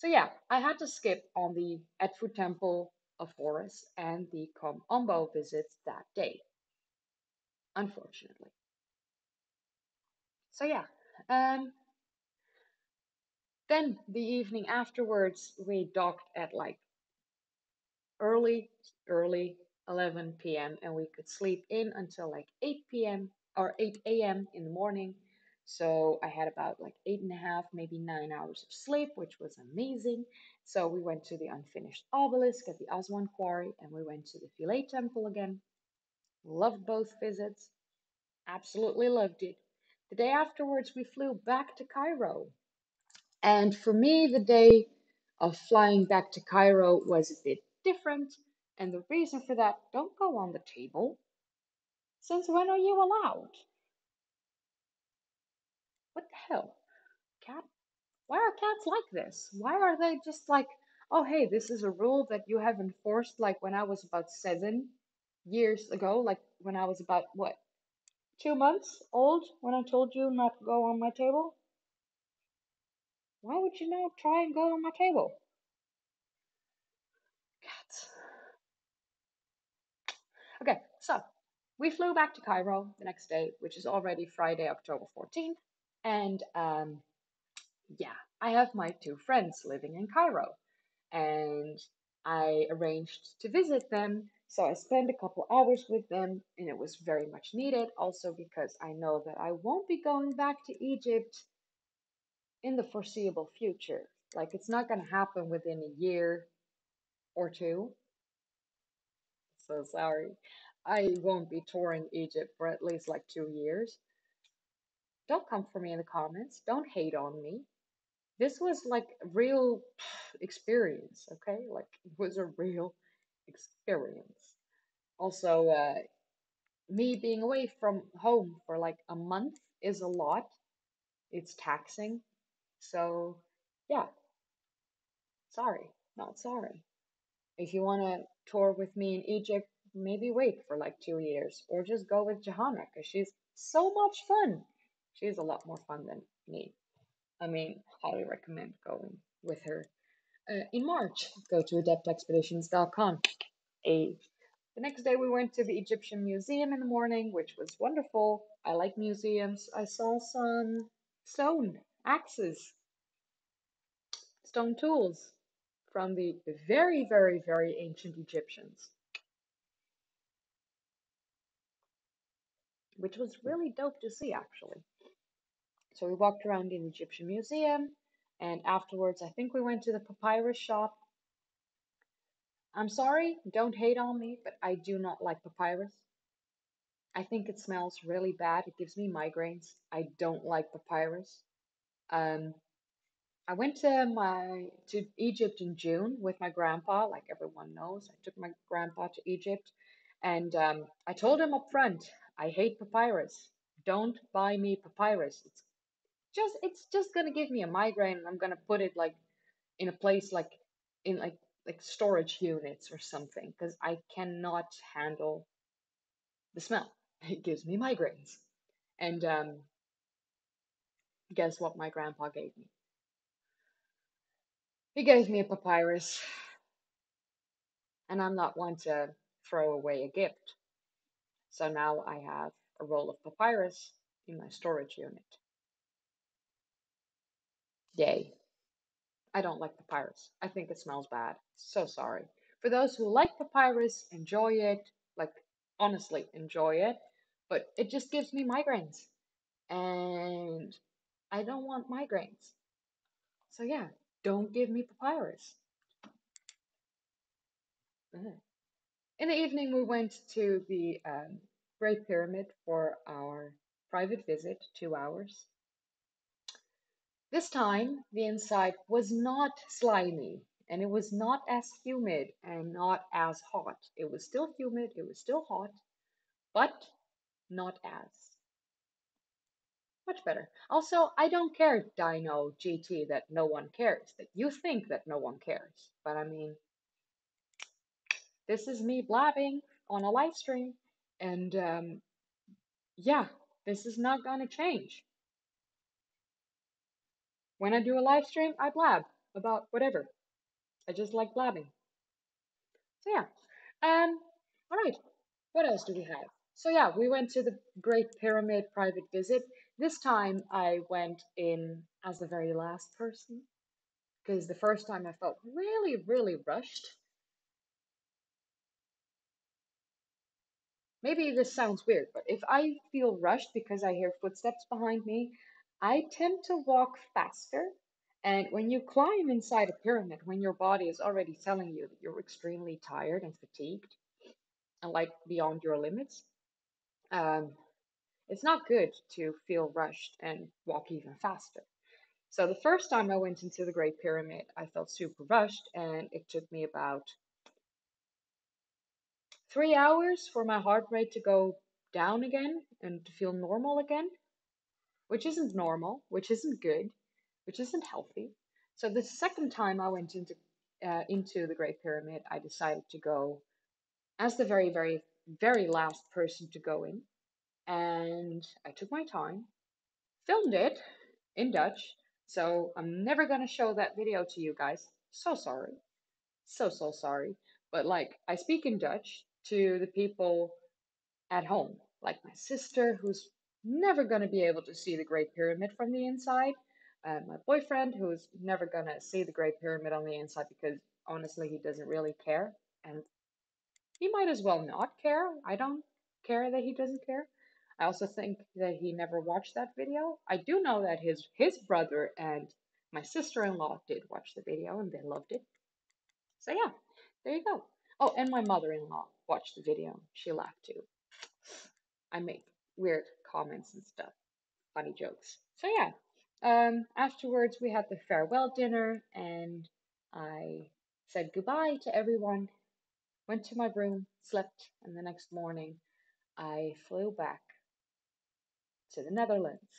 So yeah, I had to skip on the Edfu Temple of Horus and the Kom Ombo visits that day, unfortunately. So yeah, then the evening afterwards, we docked at like early 11 p.m. and we could sleep in until like 8 p.m. or 8 a.m. in the morning. So I had about like 8.5, maybe 9 hours of sleep, which was amazing. So we went to the unfinished obelisk at the Aswan quarry, and we went to the Philae temple again. Loved both visits, absolutely loved it. The day afterwards, we flew back to Cairo. And for me, the day of flying back to Cairo was a bit different. And the reason for that, don't go on the table. Since when are you allowed? What the hell? Cat? Why are cats like this? Why are they just like, oh, hey, this is a rule that you have enforced like when I was about 7 years ago, like when I was about, what, 2 months old when I told you not to go on my table? Why would you not try and go on my table? Cats. Okay, so we flew back to Cairo the next day, which is already Friday, October 14th. And yeah, I have my two friends living in Cairo, and I arranged to visit them. So I spent a couple hours with them, and it was very much needed. Also because I know that I won't be going back to Egypt in the foreseeable future. Like, it's not going to happen within a year or two. So sorry, I won't be touring Egypt for at least like 2 years. Don't come for me in the comments. Don't hate on me. This was like a real experience, okay? Like, it was a real experience. Also, me being away from home for like a month is a lot. It's taxing. So, yeah. Sorry, not sorry. If you want to tour with me in Egypt, maybe wait for like 2 years, or just go with Johanna because she's so much fun. She's a lot more fun than me. I mean, highly recommend going with her. In March, go to adeptexpeditions.com. The next day we went to the Egyptian Museum in the morning, which was wonderful. I like museums. I saw some stone axes, stone tools from the very, very, very ancient Egyptians, which was really dope to see, actually. So we walked around in the Egyptian Museum, and afterwards, I think we went to the papyrus shop. I'm sorry, don't hate on me, but I do not like papyrus. I think it smells really bad. It gives me migraines. I don't like papyrus. I went to Egypt in June with my grandpa, like everyone knows. I took my grandpa to Egypt, and I told him up front, I hate papyrus. Don't buy me papyrus. It's just gonna give me a migraine, and I'm gonna put it like in a place like in like storage units or something, because I cannot handle the smell. It gives me migraines. And guess what my grandpa gave me? He gave me a papyrus, and I'm not one to throw away a gift. So now I have a roll of papyrus in my storage unit. Yay. I don't like papyrus. I think it smells bad. So sorry. For those who like papyrus, enjoy it. Like, honestly, enjoy it. But it just gives me migraines. And I don't want migraines. So yeah, don't give me papyrus. In the evening, we went to the Great Pyramid for our private visit, 2 hours. This time, the inside was not slimy, and it was not as humid and not as hot. It was still humid, it was still hot, but not as. Much better. Also, I don't care, Dino GT, that no one cares, that you think that no one cares. But I mean, this is me blabbing on a live stream, and yeah, this is not gonna change. When I do a live stream, I blab about whatever. I just like blabbing. So yeah. All right. What else do we have? So yeah, we went to the Great Pyramid private visit. This time I went in as the very last person, because the first time I felt really, really rushed. Maybe this sounds weird, but if I feel rushed because I hear footsteps behind me, I tend to walk faster, and when you climb inside a pyramid, when your body is already telling you that you're extremely tired and fatigued, and like beyond your limits, it's not good to feel rushed and walk even faster. So the first time I went into the Great Pyramid, I felt super rushed, and it took me about 3 hours for my heart rate to go down again and to feel normal again, which isn't normal, which isn't good, which isn't healthy. So the second time I went into the Great Pyramid, I decided to go as the very, very, very last person to go in. And I took my time, filmed it in Dutch. So I'm never going to show that video to you guys. So sorry. So sorry. But like, I speak in Dutch to the people at home, like my sister, who's never going to be able to see the Great Pyramid from the inside. My boyfriend, who's never going to see the Great Pyramid on the inside because, honestly, he doesn't really care. And he might as well not care. I don't care that he doesn't care. I also think that he never watched that video. I do know that his brother and my sister-in-law did watch the video, and they loved it. So, yeah, there you go. Oh, and my mother-in-law watched the video. She laughed, too. I make weird comments and stuff, funny jokes. So yeah, afterwards we had the farewell dinner, and I said goodbye to everyone, went to my room, slept, and the next morning I flew back to the Netherlands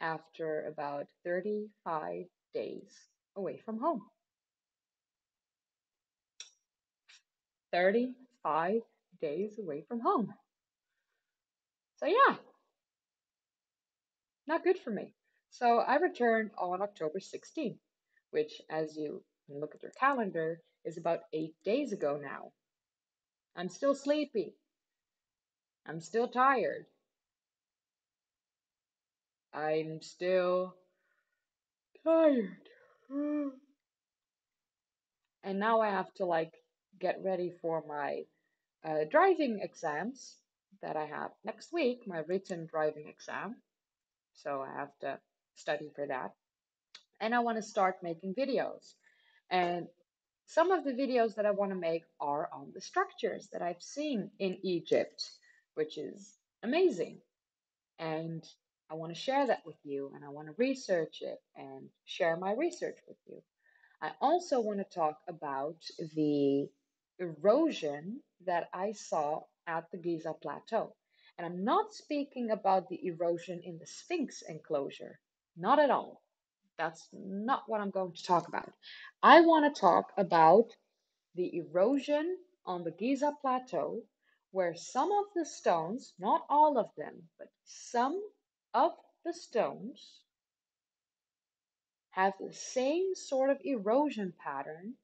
after about 35 days away from home. 35 days away from home. So yeah, not good for me. So I returned on October 16th, which, as you can look at your calendar, is about 8 days ago now. I'm still sleepy. I'm still tired. I'm still tired. And now I have to get ready for my driving exams that I have next week, my written driving exam. So I have to study for that. And I want to start making videos. And some of the videos that I want to make are on the structures that I've seen in Egypt, which is amazing. And I want to share that with you, and I want to research it and share my research with you. I also want to talk about the erosion that I saw at the Giza Plateau. And I'm not speaking about the erosion in the Sphinx enclosure, not at all. That's not what I'm going to talk about. I want to talk about the erosion on the Giza Plateau, where some of the stones, not all of them, but some of the stones have the same sort of erosion pattern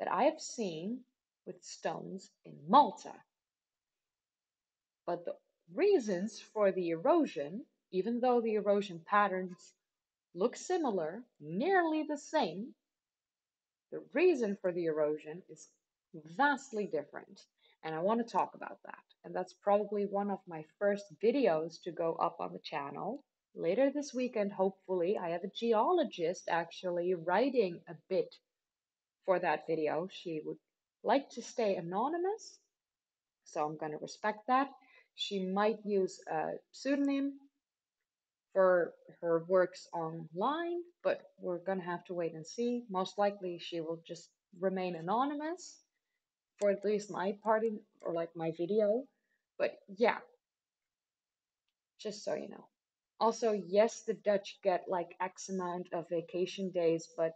that I have seen with stones in Malta. But the reasons for the erosion, even though the erosion patterns look similar, nearly the same, the reason for the erosion is vastly different. And I want to talk about that. And that's probably one of my first videos to go up on the channel later this weekend, hopefully. I have a geologist actually writing a bit for that video. She would like to stay anonymous, so I'm going to respect that. She might use a pseudonym for her works online, but we're going to have to wait and see. Most likely she will just remain anonymous for at least my part in, or my video. But yeah, just so you know. Also, yes, the Dutch get X amount of vacation days, but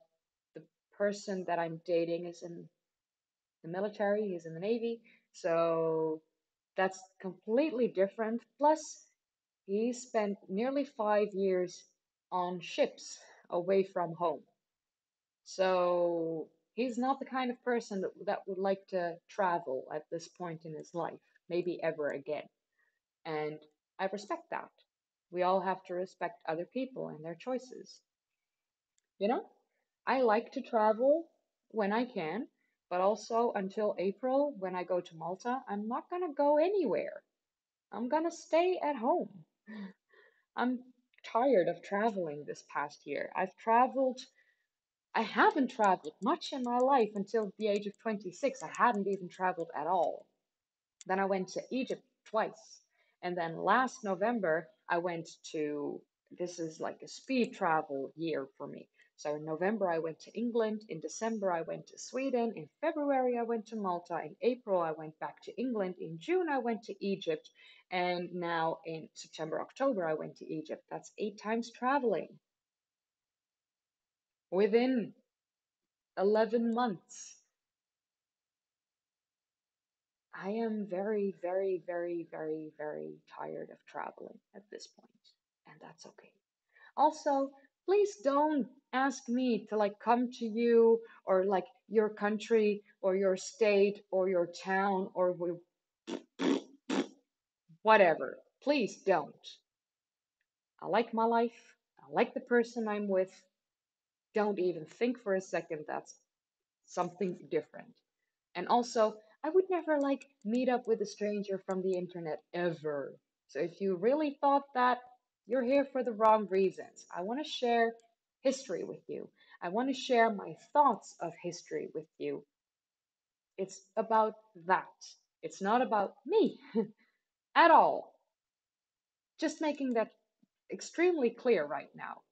the person that I'm dating is in the military, he's in the Navy, so that's completely different. Plus, he spent nearly 5 years on ships away from home. So he's not the kind of person that would like to travel at this point in his life, maybe ever again. And I respect that. We all have to respect other people and their choices. You know, I like to travel when I can, but also until April, when I go to Malta, I'm not going to go anywhere. I'm going to stay at home. I'm tired of traveling this past year. I haven't traveled much in my life until the age of 26. I hadn't even traveled at all. Then I went to Egypt twice. And then last November, I went to, this is a speed travel year for me. So in November, I went to England. In December, I went to Sweden. In February, I went to Malta. In April, I went back to England. In June, I went to Egypt. And now in September, October, I went to Egypt. That's 8 times traveling within 11 months. I am very, very, very, very, very tired of traveling at this point, and that's okay. Also, please don't ask me to come to you or your country or your state or your town or whatever. Please don't. I like my life. I like the person I'm with. Don't even think for a second that's something different. And also, I would never meet up with a stranger from the internet ever. So if you really thought that, you're here for the wrong reasons. I want to share history with you. I want to share my thoughts of history with you. It's about that. It's not about me at all. Just making that extremely clear right now.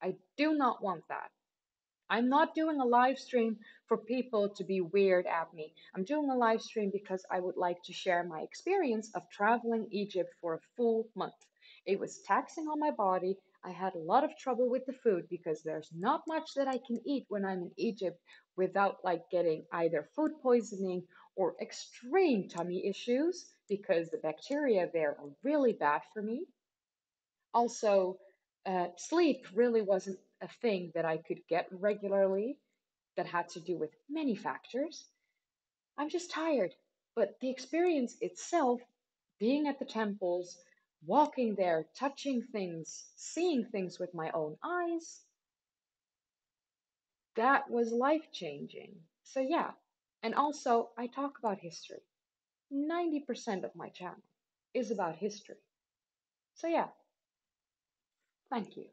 I do not want that. I'm not doing a live stream for people to be weird at me. I'm doing a live stream because I would like to share my experience of traveling Egypt for a full month. It was taxing on my body. I had a lot of trouble with the food because there's not much that I can eat when I'm in Egypt without getting either food poisoning or extreme tummy issues because the bacteria there are really bad for me. Also, sleep really wasn't a thing that I could get regularly. That had to do with many factors. I'm just tired. But the experience itself, being at the temples, walking there, touching things, seeing things with my own eyes, that was life-changing. So yeah, and also I talk about history. 90% of my channel is about history. So yeah, thank you.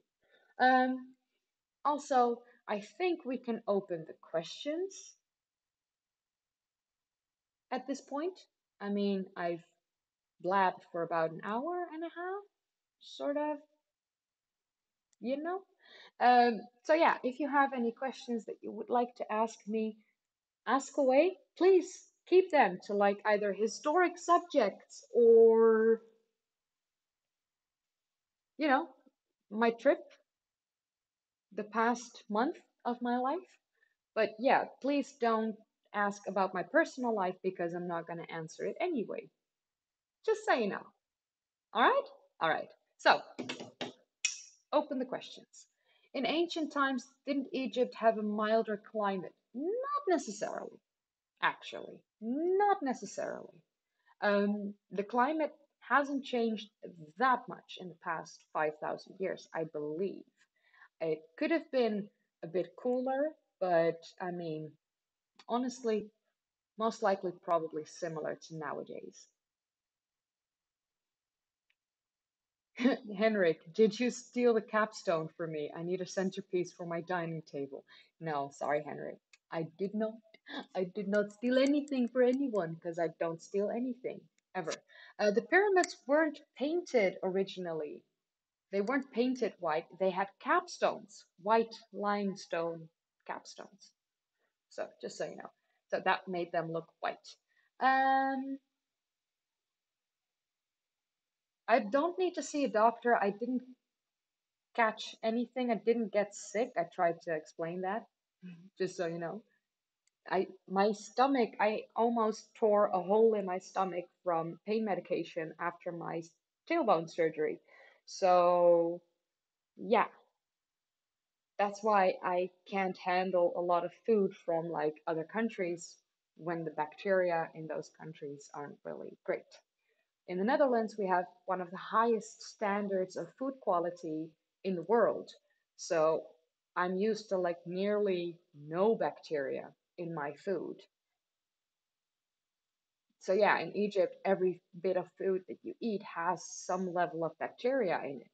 Also, I think we can open the questions at this point. I mean, I've blabbed for about an hour and a half, sort of, you know. So yeah, if you have any questions that you would like to ask me, ask away. Please keep them to like either historic subjects or, you know, my trip, the past month of my life. But yeah, please don't ask about my personal life because I'm not going to answer it anyway. Just so you know. All right? All right. So, open the questions. In ancient times, didn't Egypt have a milder climate? Not necessarily, actually. Not necessarily. The climate hasn't changed that much in the past 5,000 years, I believe. It could have been a bit cooler, but I mean, honestly, most likely probably similar to nowadays. Henrik, did you steal the capstone for me? I need a centerpiece for my dining table. No, sorry, Henrik. I did not steal anything for anyone because I don't steal anything, ever. The pyramids weren't painted originally. They weren't painted white. They had capstones, white limestone capstones. So just so you know. So that made them look white. I don't need to see a doctor. I didn't catch anything. I didn't get sick. I tried to explain that, just so you know. My stomach, I almost tore a hole in my stomach from pain medication after my tailbone surgery. So, yeah. That's why I can't handle a lot of food from like other countries when the bacteria in those countries aren't really great. In the Netherlands, we have one of the highest standards of food quality in the world. So I'm used to like nearly no bacteria in my food. So yeah, in Egypt, every bit of food that you eat has some level of bacteria in it.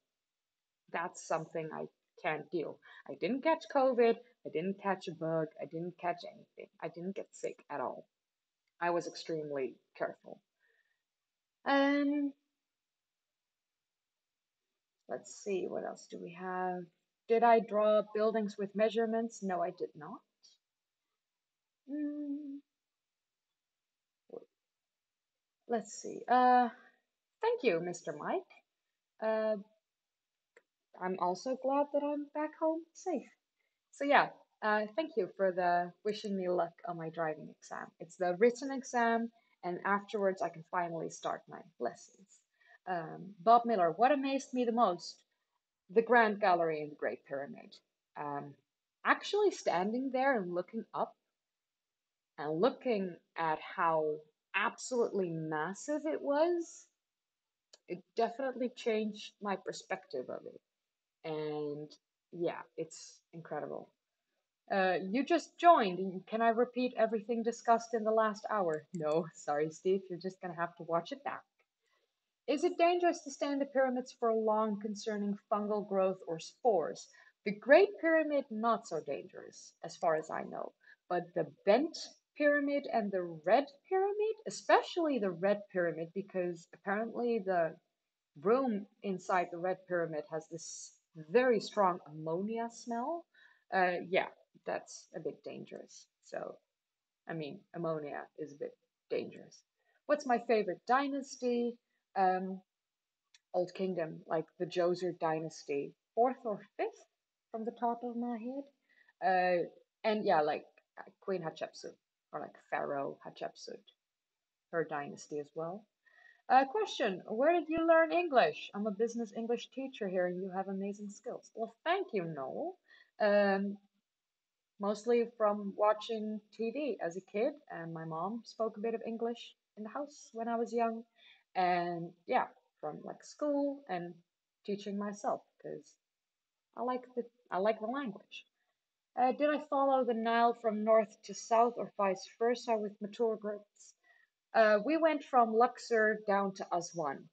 That's something I can't deal. I didn't catch COVID. I didn't catch a bug. I didn't catch anything. I didn't get sick at all. I was extremely careful. Let's see, what else do we have? Did I draw buildings with measurements? No, I did not. Let's see. Thank you, Mr. Mike. I'm also glad that I'm back home safe. So yeah, thank you for the wishing me luck on my driving exam. It's the written exam. And afterwards, I can finally start my lessons. Bob Miller, what amazed me the most? The Grand Gallery in the Great Pyramid. Actually standing there and looking up and looking at how absolutely massive it was, it definitely changed my perspective of it. And yeah, it's incredible. You just joined. Can I repeat everything discussed in the last hour? No, sorry, Steve. You're just going to have to watch it back. Is it dangerous to stay in the pyramids for long concerning fungal growth or spores? The Great Pyramid, not so dangerous, as far as I know. But the Bent Pyramid and the Red Pyramid, especially the Red Pyramid, because apparently the room inside the Red Pyramid has this very strong ammonia smell. Yeah. That's a bit dangerous. So, I mean, ammonia is a bit dangerous. What's my favorite dynasty? Old Kingdom, like the Djoser dynasty, 4th or 5th from the top of my head. And yeah, like Queen Hatshepsut, or like Pharaoh Hatshepsut, her dynasty as well. Question, where did you learn English? I'm a business English teacher here and you have amazing skills. Well, thank you, Noel. Mostly from watching TV as a kid, and my mom spoke a bit of English in the house when I was young, and yeah, from like school and teaching myself, because I like the language. Did I follow the Nile from north to south or vice versa with mature groups? We went from Luxor down to Aswan.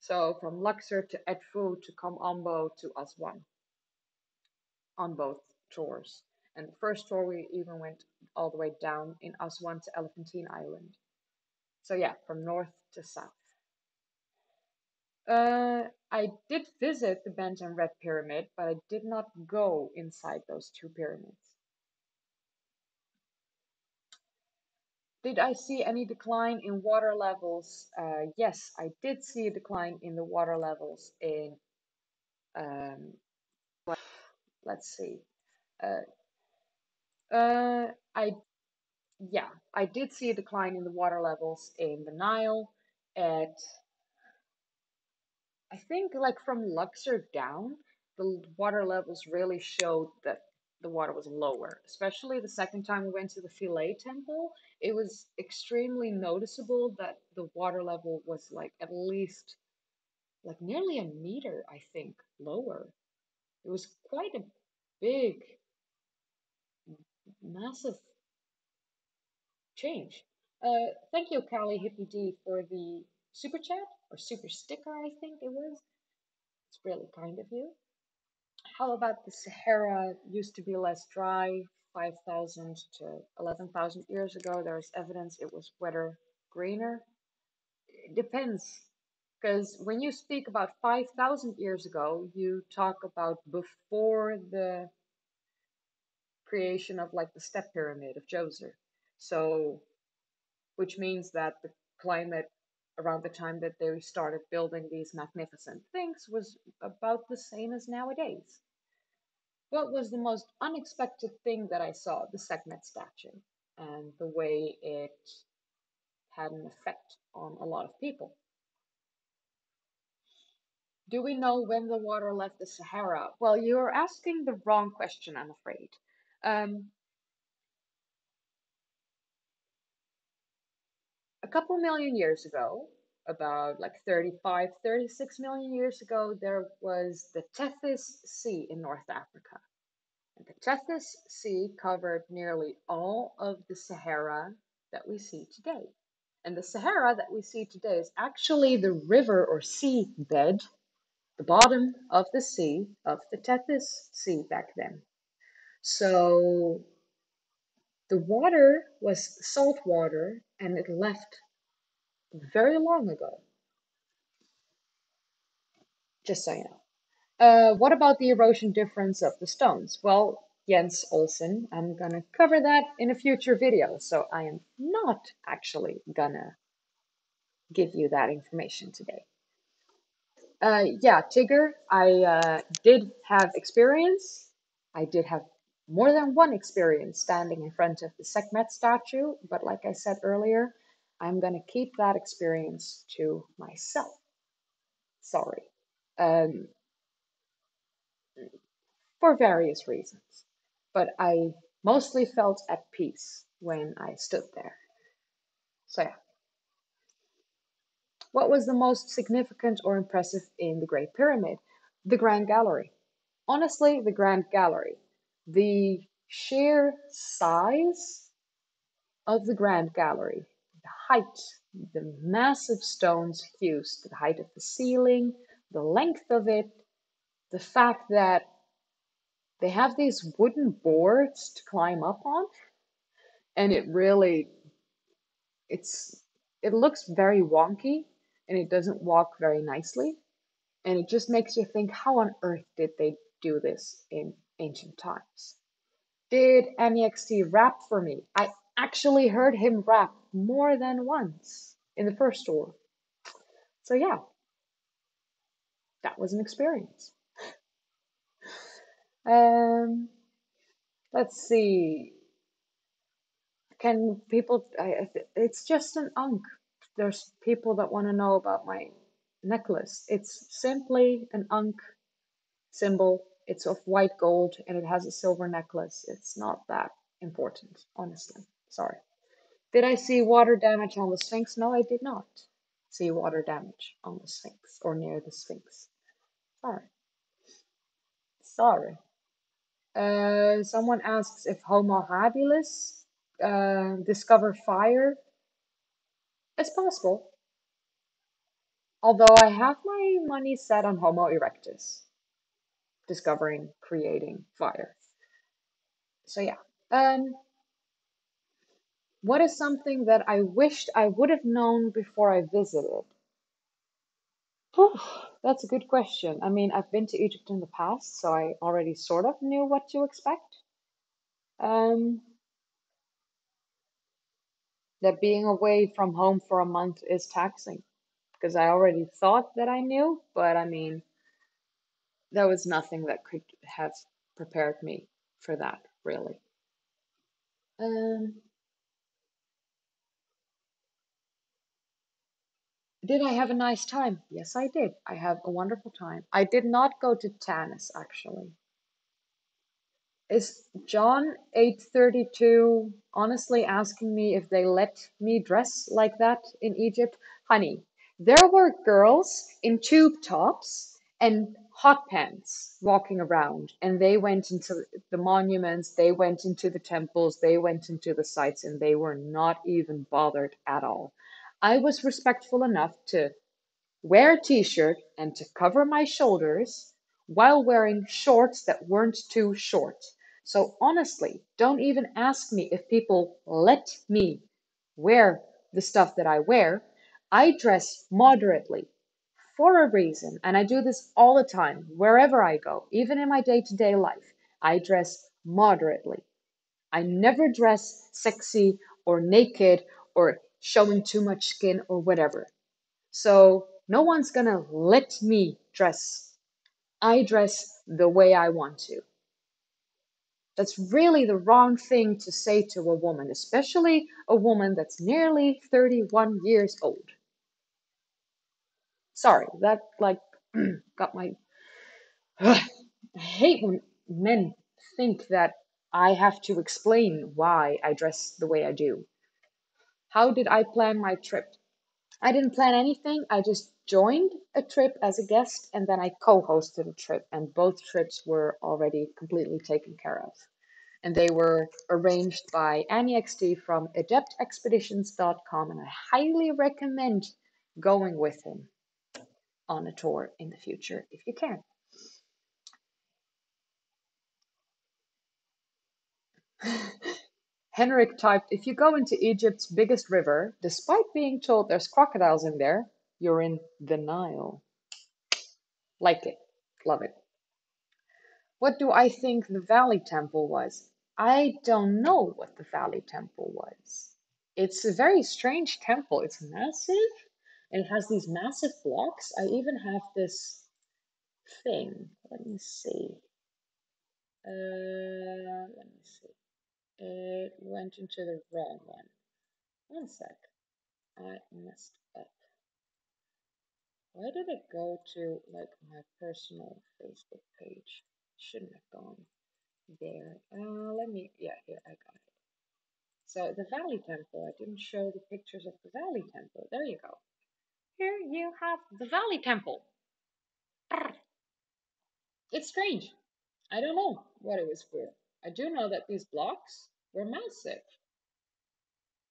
So from Luxor to Edfu to Komombo to Aswan on both tours. And the first tour we even went all the way down in Aswan to Elephantine Island. So yeah, from north to south. I did visit the Benton Red Pyramid, but I did not go inside those two pyramids. Did I see any decline in water levels? Yes, I did see a decline in the water levels in, let's see. I did see a decline in the water levels in the Nile at, I think, like from Luxor down, the water levels really showed that the water was lower, especially the second time we went to the Philae temple. It was extremely noticeable that the water level was like at least like nearly a meter, I think, lower. It was quite a big, massive change. Thank you, Callie Hippie D, for the super chat, or super sticker, I think it was. It's really kind of you. How about the Sahara used to be less dry 5,000 to 11,000 years ago? There's evidence it was wetter, greener. It depends, because when you speak about 5,000 years ago, you talk about before the creation of like the step pyramid of Djoser. So, which means that the climate around the time that they started building these magnificent things was about the same as nowadays. What was the most unexpected thing that I saw? The Sekhmet statue and the way it had an effect on a lot of people. Do we know when the water left the Sahara? Well, you're asking the wrong question, I'm afraid. A couple million years ago, about like 35, 36 million years ago, there was the Tethys Sea in North Africa. And the Tethys Sea covered nearly all of the Sahara that we see today. And the Sahara that we see today is actually the river or sea bed, the bottom of the sea, of the Tethys Sea back then. So the water was salt water, and it left very long ago. Just so you know. What about the erosion difference of the stones? Well, Jens Olsen, I'm going to cover that in a future video, so I am not actually going to give you that information today. Yeah, Tigger, I did have experience. I did have more than one experience standing in front of the Sekhmet statue, but like I said earlier, I'm going to keep that experience to myself. Sorry. For various reasons. But I mostly felt at peace when I stood there. So yeah. What was the most significant or impressive in the Great Pyramid? The Grand Gallery. Honestly, the Grand Gallery. The sheer size of the Grand Gallery, the height, the massive stones used, the height of the ceiling, the length of it, the fact that they have these wooden boards to climb up on, and it really, it looks very wonky, and it doesn't walk very nicely, and it just makes you think, how on earth did they do this in ancient times? Did Annie XD rap for me? I actually heard him rap more than once in the first tour. So yeah, that was an experience. Let's see. Can people? It's just an unk. There's people that want to know about my necklace. It's simply an unk symbol. It's of white gold, and it has a silver necklace. It's not that important, honestly. Sorry. Did I see water damage on the Sphinx? No, I did not see water damage on the Sphinx or near the Sphinx. Sorry. Someone asks if Homo habilis discover fire. It's possible. Although I have my money set on Homo erectus discovering, creating fire. So yeah. What is something that I wished I would have known before I visited? Whew, that's a good question. I mean, I've been to Egypt in the past, so I already sort of knew what to expect. That being away from home for a month is taxing, because I already thought that I knew, but I mean, there was nothing that could have prepared me for that, really. Did I have a nice time? Yes, I did. I have a wonderful time. I did not go to Tanis, actually. Is John 832 honestly asking me if they let me dress like that in Egypt? Honey, there were girls in tube tops and hot pants walking around, and they went into the monuments, they went into the temples, they went into the sites, and they were not even bothered at all. I was respectful enough to wear a t-shirt and to cover my shoulders while wearing shorts that weren't too short. So honestly, don't even ask me if people let me wear the stuff that I wear. I dress moderately for a reason, and I do this all the time, wherever I go, even in my day-to-day life. I dress moderately. I never dress sexy or naked or showing too much skin or whatever. So no one's gonna let me dress. I dress the way I want to. That's really the wrong thing to say to a woman, especially a woman that's nearly 31 years old. Sorry, that like got my... I hate when men think that I have to explain why I dress the way I do. How did I plan my trip? I didn't plan anything. I just joined a trip as a guest, and then I co-hosted a trip, and both trips were already completely taken care of. And they were arranged by Annie XD from adeptexpeditions.com, and I highly recommend going with him on a tour in the future if you can. Henrik typed, if you go into Egypt's biggest river, despite being told there's crocodiles in there, you're in the Nile. Like it. Love it. What do I think the Valley Temple was? I don't know what the Valley Temple was. It's a very strange temple. It's massive, and it has these massive blocks. I even have this thing. Let me see. It went into the wrong one. One sec. I messed up. Why did it go to, like, my personal Facebook page? Shouldn't have gone there. Here, I got it. So, the Valley Temple. I didn't show the pictures of the Valley Temple. There you go. Here you have the Valley Temple. It's strange. I don't know what it was for. I do know that these blocks were massive,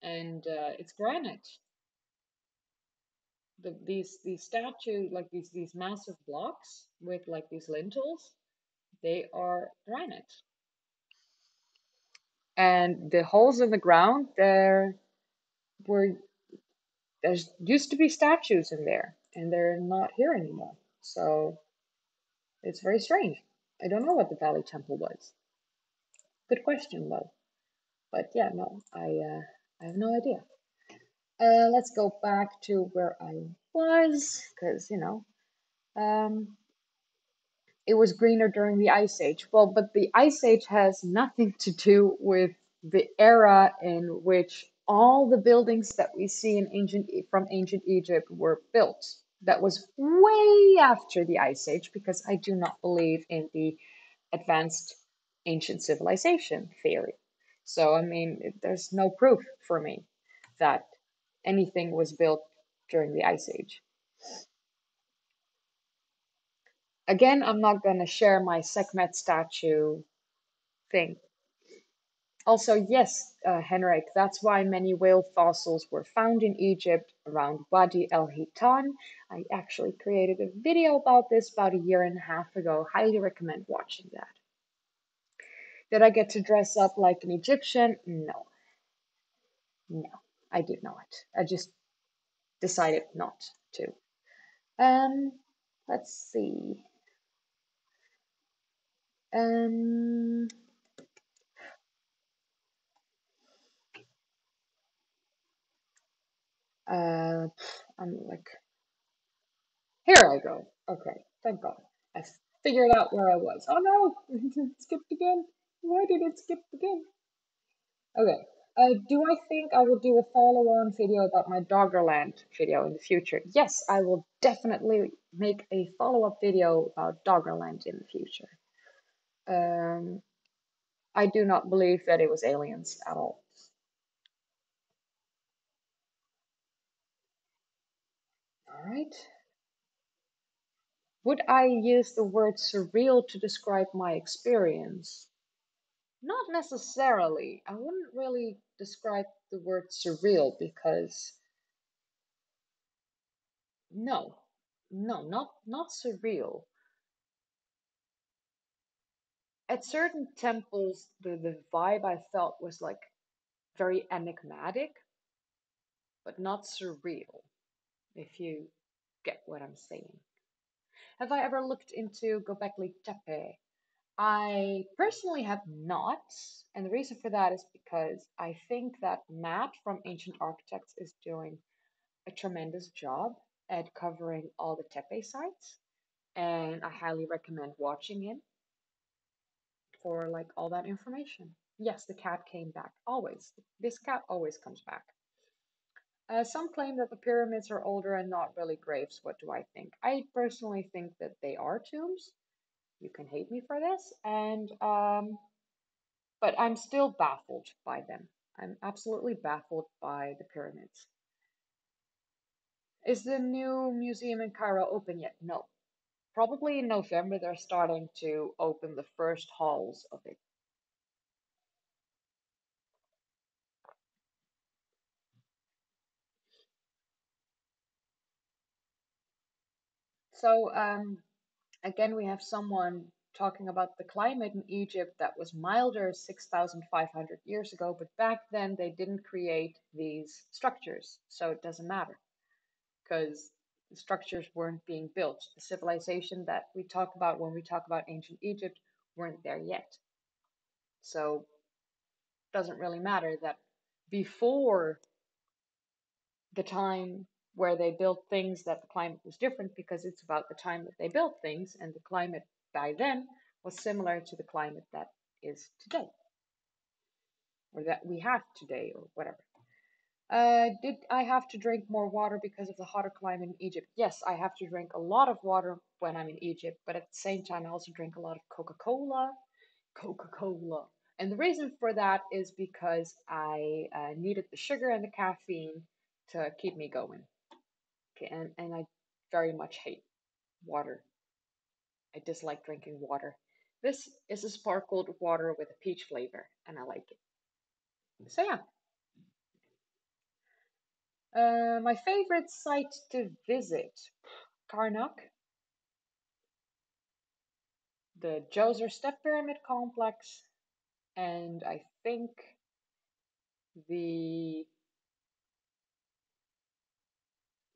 and it's granite. These statues, like these massive blocks with like these lintels, they are granite. And the holes in the ground, there used to be statues in there, and they're not here anymore. So it's very strange. I don't know what the Valley Temple was. Good question though, but yeah, no, I have no idea. Let's go back to where I was, because you know, it was greener during the Ice Age. Well, but the Ice Age has nothing to do with the era in which all the buildings that we see in ancient Egypt were built. That was way after the Ice Age, because I do not believe in the advanced ancient civilization theory. So, I mean, there's no proof for me. that anything was built during the Ice Age. Again, I'm not going to share my Sekhmet statue thing. Also, yes, Henrik, that's why many whale fossils were found in Egypt around Wadi El Hitan. I actually created a video about this about a year and a half ago. Highly recommend watching that. Did I get to dress up like an Egyptian? No. No, I did not. I just decided not to. Let's see. I'm like, here I go. Okay, thank God. I figured out where I was. Oh no, it skipped again. Why did it skip again? Okay. Do I think I will do a follow-on video about my Doggerland video in the future? Yes, I will definitely make a follow-up video about Doggerland in the future. I do not believe that it was aliens at all. All right. Would I use the word surreal to describe my experience? Not necessarily. I wouldn't really describe the word surreal because not surreal. At certain temples, the vibe I felt was like very enigmatic, but not surreal, if you get what I'm saying. Have I ever looked into Göbekli Tepe? I personally have not, and the reason for that is because I think that Matt from Ancient Architects is doing a tremendous job at covering all the Tepe sites, and I highly recommend watching him for like all that information. Yes, the cat came back, always. This cat always comes back. Some claim that the pyramids are older and not really graves. What do I think? I personally think that they are tombs. You can hate me for this, and but I'm still baffled by them. I'm absolutely baffled by the pyramids. Is the new museum in Cairo open yet? No. Probably in November they're starting to open the first halls of it. So again, we have someone talking about the climate in Egypt that was milder 6,500 years ago, but back then they didn't create these structures, so it doesn't matter because the structures weren't being built. The civilization that we talk about when we talk about ancient Egypt weren't there yet. So it doesn't really matter that before the time where they built things that the climate was different, because it's about the time that they built things, and the climate by then was similar to the climate that is today, or that we have today, or whatever. Did I have to drink more water because of the hotter climate in Egypt? Yes, I have to drink a lot of water when I'm in Egypt, but at the same time I also drink a lot of Coca-Cola. Coca-Cola. And the reason for that is because I needed the sugar and the caffeine to keep me going. And I very much hate water. I dislike drinking water. This is a sparkled water with a peach flavor, and I like it. So yeah. My favorite site to visit, Karnak. The Djoser Step Pyramid Complex, and I think the...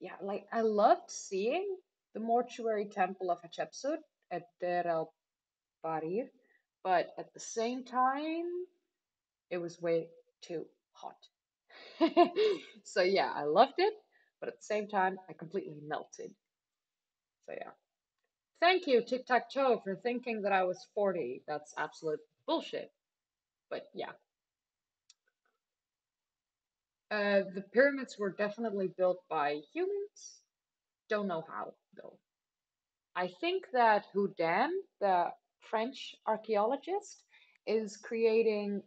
Yeah, like I loved seeing the mortuary temple of Hatshepsut at Deir el-Barir, but at the same time, it was way too hot. So yeah, I loved it, but at the same time, I completely melted. So yeah. Thank you, Tic-Tac-Toe, for thinking that I was 40. That's absolute bullshit. But yeah. The pyramids were definitely built by humans. Don't know how, though. I think that Houdin, the French archaeologist, is creating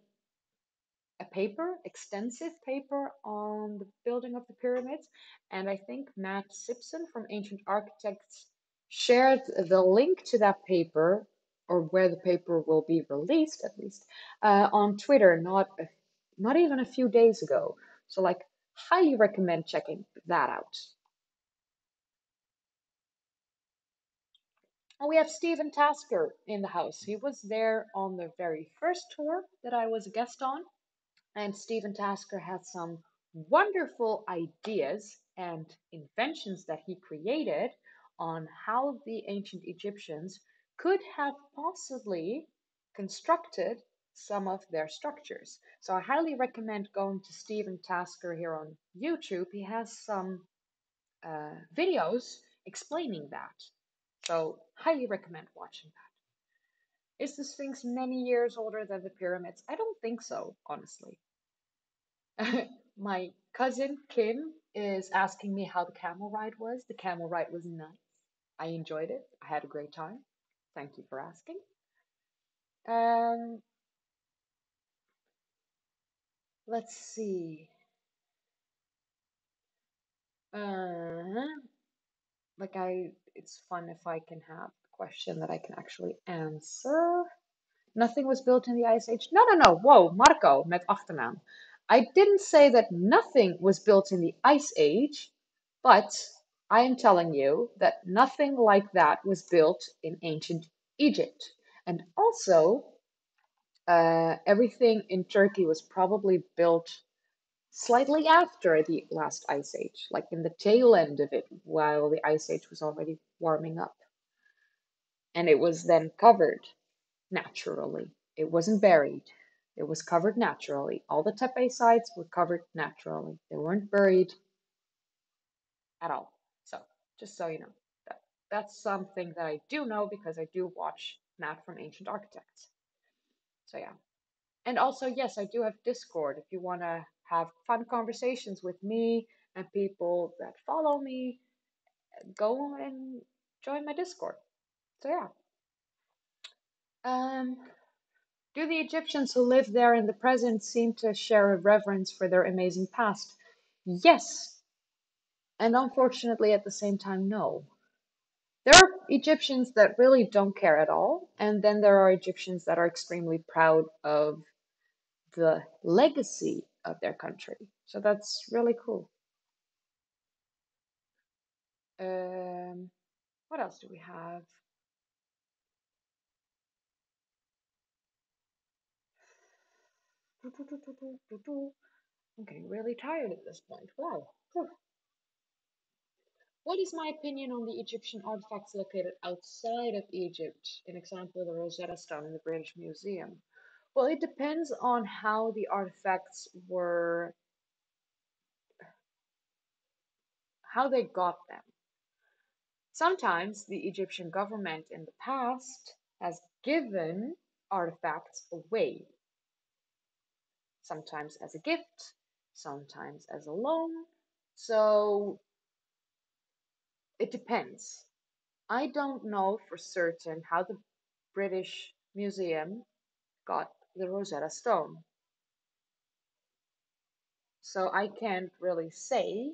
a paper, extensive paper on the building of the pyramids. And I think Matt Sipson from Ancient Architects shared the link to that paper, or where the paper will be released at least, on Twitter, not even a few days ago. So like, highly recommend checking that out. And we have Stephen Tasker in the house. He was there on the very first tour that I was a guest on. And Stephen Tasker had some wonderful ideas and inventions that he created on how the ancient Egyptians could have possibly constructed some of their structures. So I highly recommend going to Stephen Tasker here on YouTube. He has some videos explaining that. So highly recommend watching that. Is the Sphinx many years older than the pyramids? I don't think so, honestly. My cousin Kim is asking me how the camel ride was. The camel ride was nice. I enjoyed it. I had a great time. Thank you for asking. Let's see. It's fun if I can have a question that I can actually answer. Nothing was built in the Ice Age. No. Whoa, Marco, met achternaam. I didn't say that nothing was built in the Ice Age, but I am telling you that nothing like that was built in ancient Egypt. And also, everything in Turkey was probably built slightly after the last Ice Age, like in the tail end of it, while the Ice Age was already warming up. And it was then covered naturally. It wasn't buried. It was covered naturally. All the tepe sites were covered naturally. They weren't buried at all. So just so you know, that's something that I do know because I do watch Matt from Ancient Architects. So yeah. And also, yes, I do have Discord if you want to have fun conversations with me and people that follow me. Go and join my Discord. So yeah. Do the Egyptians who live there in the present seem to share a reverence for their amazing past? Yes. And unfortunately, at the same time, no. There are Egyptians that really don't care at all. And then there are Egyptians that are extremely proud of the legacy of their country. So that's really cool. What else do we have? I'm getting really tired at this point. Wow. What is my opinion on the Egyptian artifacts located outside of Egypt? An example, the Rosetta Stone in the British Museum. Well, it depends on how the artifacts were, how they got them. Sometimes the Egyptian government in the past has given artifacts away. Sometimes as a gift, sometimes as a loan. So it depends. I don't know for certain how the British Museum got the Rosetta Stone. So I can't really say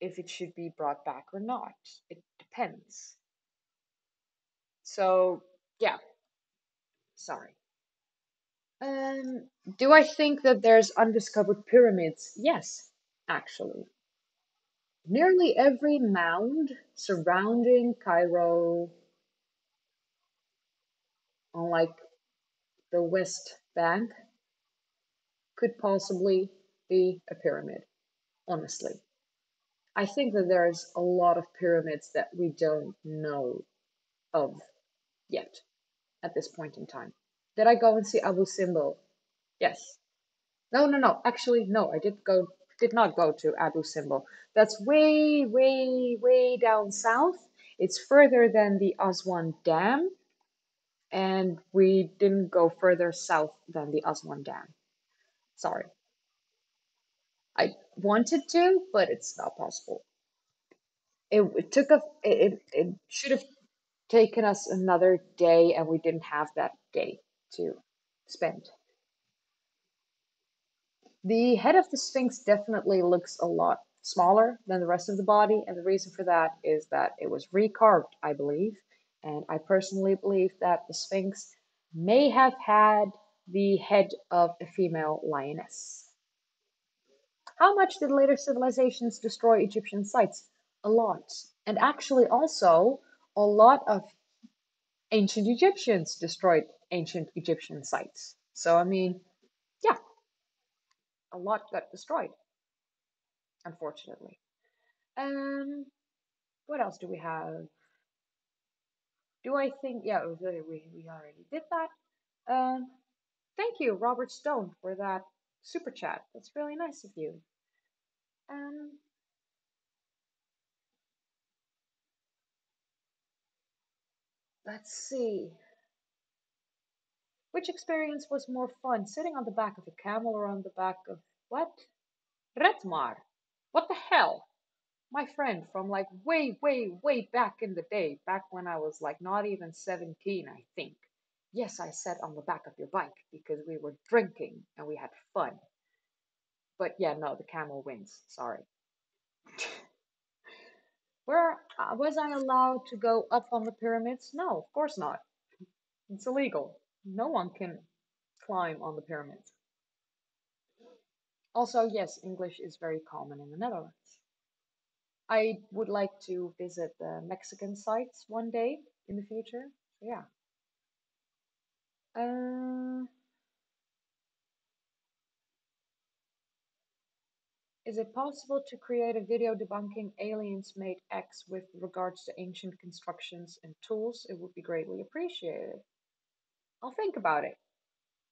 if it should be brought back or not. It depends. So, yeah. Sorry. Do I think that there's undiscovered pyramids? Yes, actually. Nearly every mound surrounding Cairo, on like the West Bank, could possibly be a pyramid, honestly. I think that there's a lot of pyramids that we don't know of yet at this point in time. Did I go and see Abu Simbel? Yes. No. Actually, no, I did not go to Abu Simbel. That's way, way, way down south. It's further than the Aswan Dam. And we didn't go further south than the Aswan Dam. Sorry. I wanted to, but it's not possible. It should have taken us another day, and we didn't have that day to spend. The head of the Sphinx definitely looks a lot smaller than the rest of the body, and the reason for that is that it was recarved, I believe, and I personally believe that the Sphinx may have had the head of a female lioness. How much did later civilizations destroy Egyptian sites? A lot. And actually also a lot of ancient Egyptians destroyed ancient Egyptian sites. So I mean, yeah, a lot got destroyed, unfortunately. What else do we have? Do I think, yeah, we already did that. Thank you, Robert Stone, for that super chat. That's really nice of you. Let's see. Which experience was more fun, sitting on the back of a camel or on the back of what? Retmar. What the hell? My friend from like way back in the day, back when I was like not even 17, I think. Yes, I sat on the back of your bike because we were drinking and we had fun. But yeah, no, the camel wins. Sorry. Where was I allowed to go up on the pyramids? No, of course not. It's illegal. No one can climb on the pyramids. Also, yes, English is very common in the Netherlands. I would like to visit the Mexican sites one day in the future. Yeah. Is it possible to create a video debunking aliens made X with regards to ancient constructions and tools? It would be greatly appreciated. I'll think about it.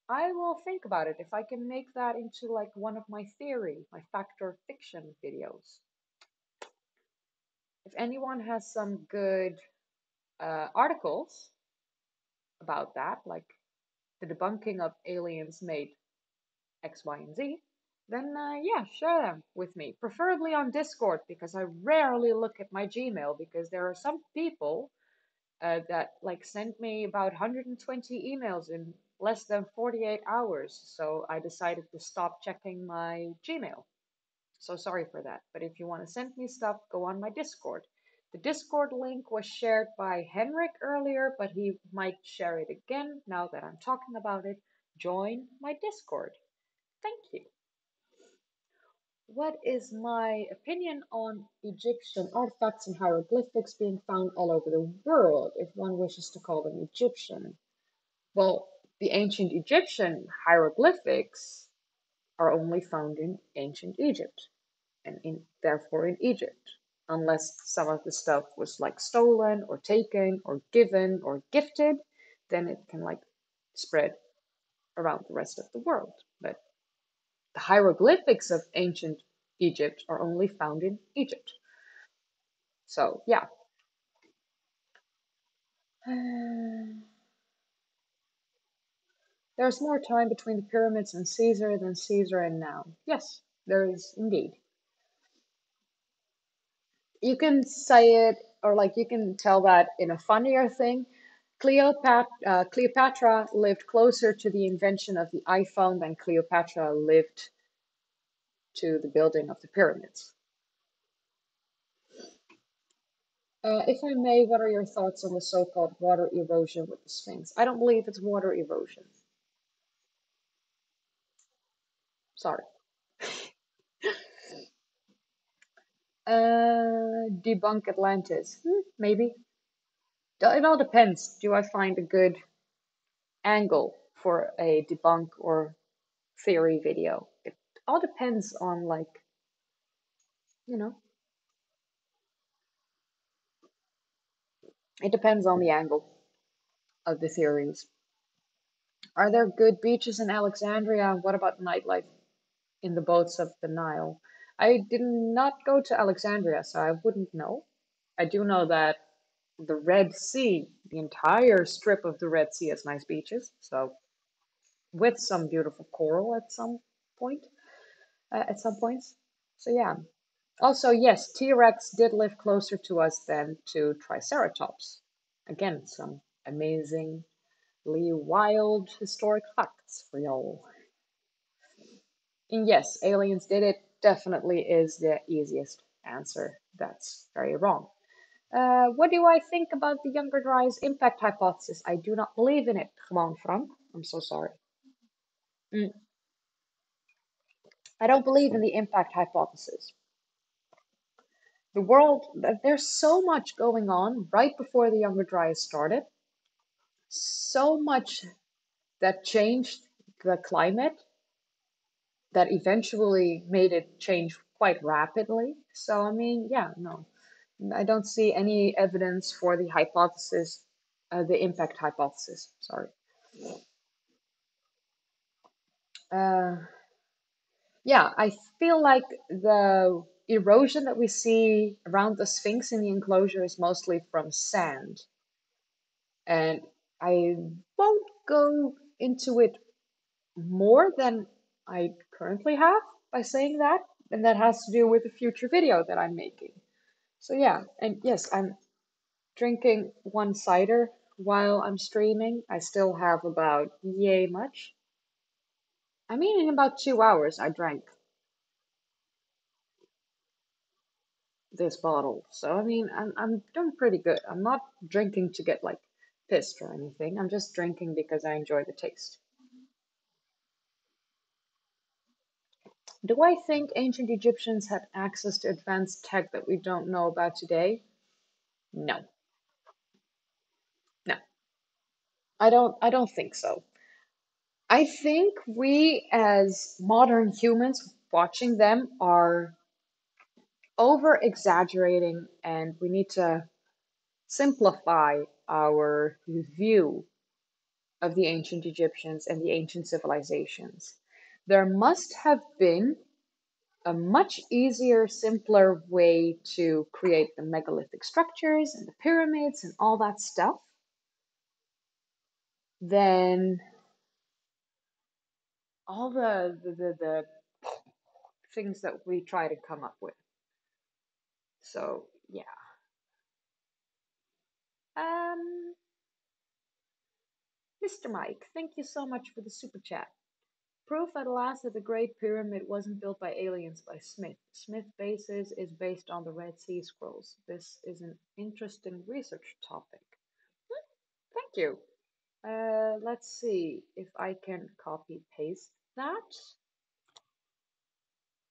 I will think about it if I can make that into like one of my theory, my fact or fiction videos. If anyone has some good articles about that, like the debunking of aliens made X, Y, and Z, then yeah, share them with me. Preferably on Discord, because I rarely look at my Gmail, because there are some people that like sent me about 120 emails in less than 48 hours. So I decided to stop checking my Gmail. So sorry for that. But if you want to send me stuff, go on my Discord. The Discord link was shared by Henrik earlier, but he might share it again now that I'm talking about it. Join my Discord. Thank you. What is my opinion on Egyptian artifacts and hieroglyphics being found all over the world, if one wishes to call them Egyptian? Well, the ancient Egyptian hieroglyphics are only found in ancient Egypt, and therefore in Egypt, unless some of the stuff was like stolen or taken or given or gifted, then it can like spread around the rest of the world. But the hieroglyphics of ancient Egypt are only found in Egypt. So yeah. There's more time between the pyramids and Caesar than Caesar and now. Yes, there is indeed. You can say it, or like you can tell that in a funnier thing. Cleopatra lived closer to the invention of the iPhone than Cleopatra lived to the building of the pyramids. If I may, what are your thoughts on the so-called water erosion with the Sphinx? I don't believe it's water erosion. Sorry. Debunk Atlantis. Maybe. It all depends. Do I find a good angle for a debunk or theory video? It all depends on, like, you know, it depends on the angle of the theories. Are there good beaches in Alexandria? What about nightlife in the boats of the Nile? I did not go to Alexandria, so I wouldn't know. I do know that the Red Sea, the entire strip of the Red Sea has nice beaches, so with some beautiful coral at some point, at some points. So yeah. Also, yes, T-Rex did live closer to us than to Triceratops. Again, some amazingly wild historic facts for y'all. And yes, aliens did it definitely is the easiest answer. That's very wrong. What do I think about the younger dryas impact hypothesis? I do not believe in it, Gewoon Frank. I'm so sorry. I don't believe in the impact hypothesis. The world, there's so much going on right before the younger dryas started. So much that changed the climate that eventually made it change quite rapidly. So, I mean, yeah, no. I don't see any evidence for the hypothesis, the impact hypothesis, sorry. Yeah, I feel like the erosion that we see around the Sphinx in the enclosure is mostly from sand. And I won't go into it more than I currently have by saying that, and that has to do with the future video that I'm making. So yeah, and yes, I'm drinking one cider while I'm streaming. I still have about yay much. I mean, in about 2 hours, I drank this bottle. So I mean, I'm doing pretty good. I'm not drinking to get like pissed or anything. I'm just drinking because I enjoy the taste. Do I think ancient Egyptians had access to advanced tech that we don't know about today? No. No. I don't think so. I think we as modern humans watching them are over-exaggerating, and we need to simplify our view of the ancient Egyptians and the ancient civilizations. There must have been a much easier, simpler way to create the megalithic structures and the pyramids and all that stuff than all the things that we try to come up with. So, yeah. Mr. Mike, thank you so much for the super chat. Proof at last that the Great Pyramid wasn't built by aliens by Smith. Smith Bases is based on the Red Sea Scrolls. This is an interesting research topic. Thank you. Let's see if I can copy paste that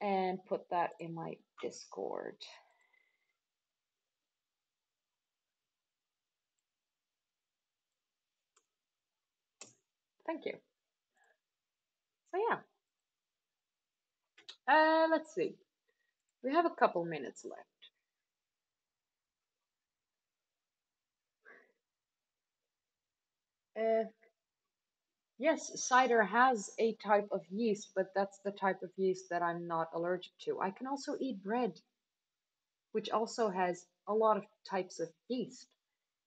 and put that in my Discord. Thank you. So yeah, let's see, we have a couple minutes left. Yes, cider has a type of yeast, but that's the type of yeast that I'm not allergic to. I can also eat bread, which also has a lot of types of yeast.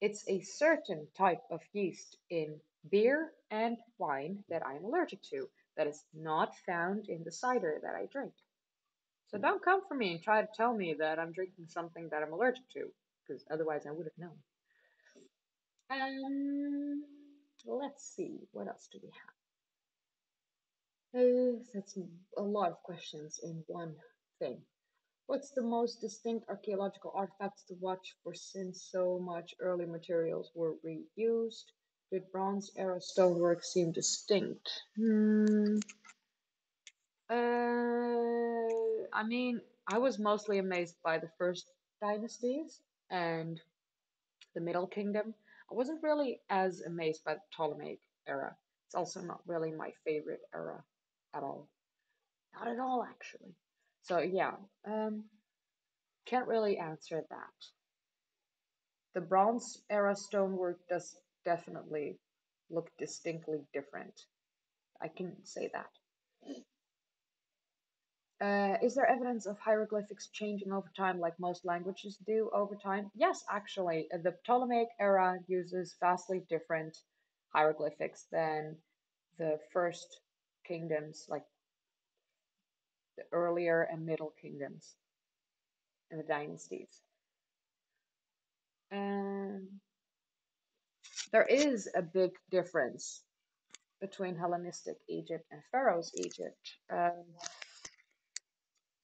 It's a certain type of yeast in beer and wine that I'm allergic to. That is not found in the cider that I drink. So don't come for me and try to tell me that I'm drinking something that I'm allergic to, because otherwise I would have known. Let's see, what else do we have? That's a lot of questions in one thing. What's the most distinct archaeological artifacts to watch for, since so much early materials were reused? Did Bronze Era stonework seem distinct? I mean, I was mostly amazed by the first dynasties and the Middle Kingdom. I wasn't really as amazed by the Ptolemaic era. It's also not really my favorite era at all. Not at all, actually. So yeah, can't really answer that. The Bronze Era stonework does definitely look distinctly different. I can say that. Is there evidence of hieroglyphics changing over time like most languages do over time? Yes, actually. The Ptolemaic era uses vastly different hieroglyphics than the first kingdoms, like the earlier and middle kingdoms and the dynasties. There is a big difference between Hellenistic Egypt and Pharaoh's Egypt.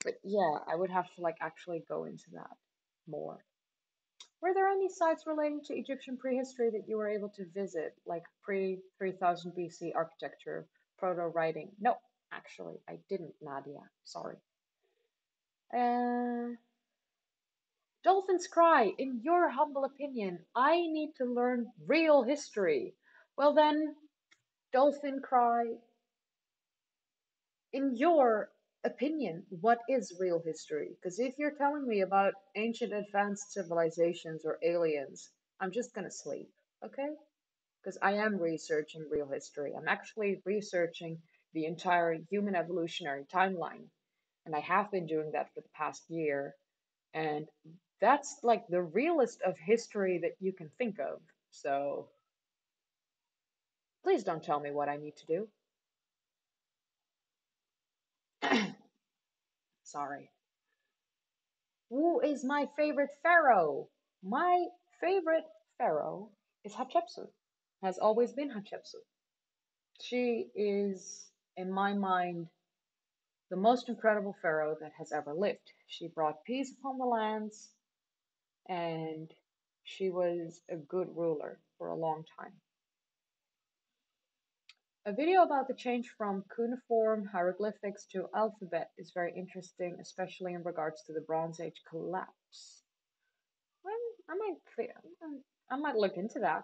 But yeah, I would have to like actually go into that more. Were there any sites relating to Egyptian prehistory that you were able to visit, like pre-3000 BC architecture, proto-writing? No, actually, I didn't, Nadia. Sorry. Dolphins Cry, in your humble opinion, I need to learn real history. Well then, Dolphin Cry, in your opinion, what is real history? Because if you're telling me about ancient advanced civilizations or aliens, I'm just going to sleep, okay? Because I am researching real history. I'm actually researching the entire human evolutionary timeline. And I have been doing that for the past year. And that's like the realest of history that you can think of. So please don't tell me what I need to do. Sorry. Who is my favorite pharaoh? My favorite pharaoh is Hatshepsut. Has always been Hatshepsut. She is, in my mind, the most incredible pharaoh that has ever lived. She brought peace upon the lands, and she was a good ruler for a long time. A video about the change from cuneiform hieroglyphics to alphabet is very interesting, especially in regards to the Bronze Age collapse. Well, I might look into that.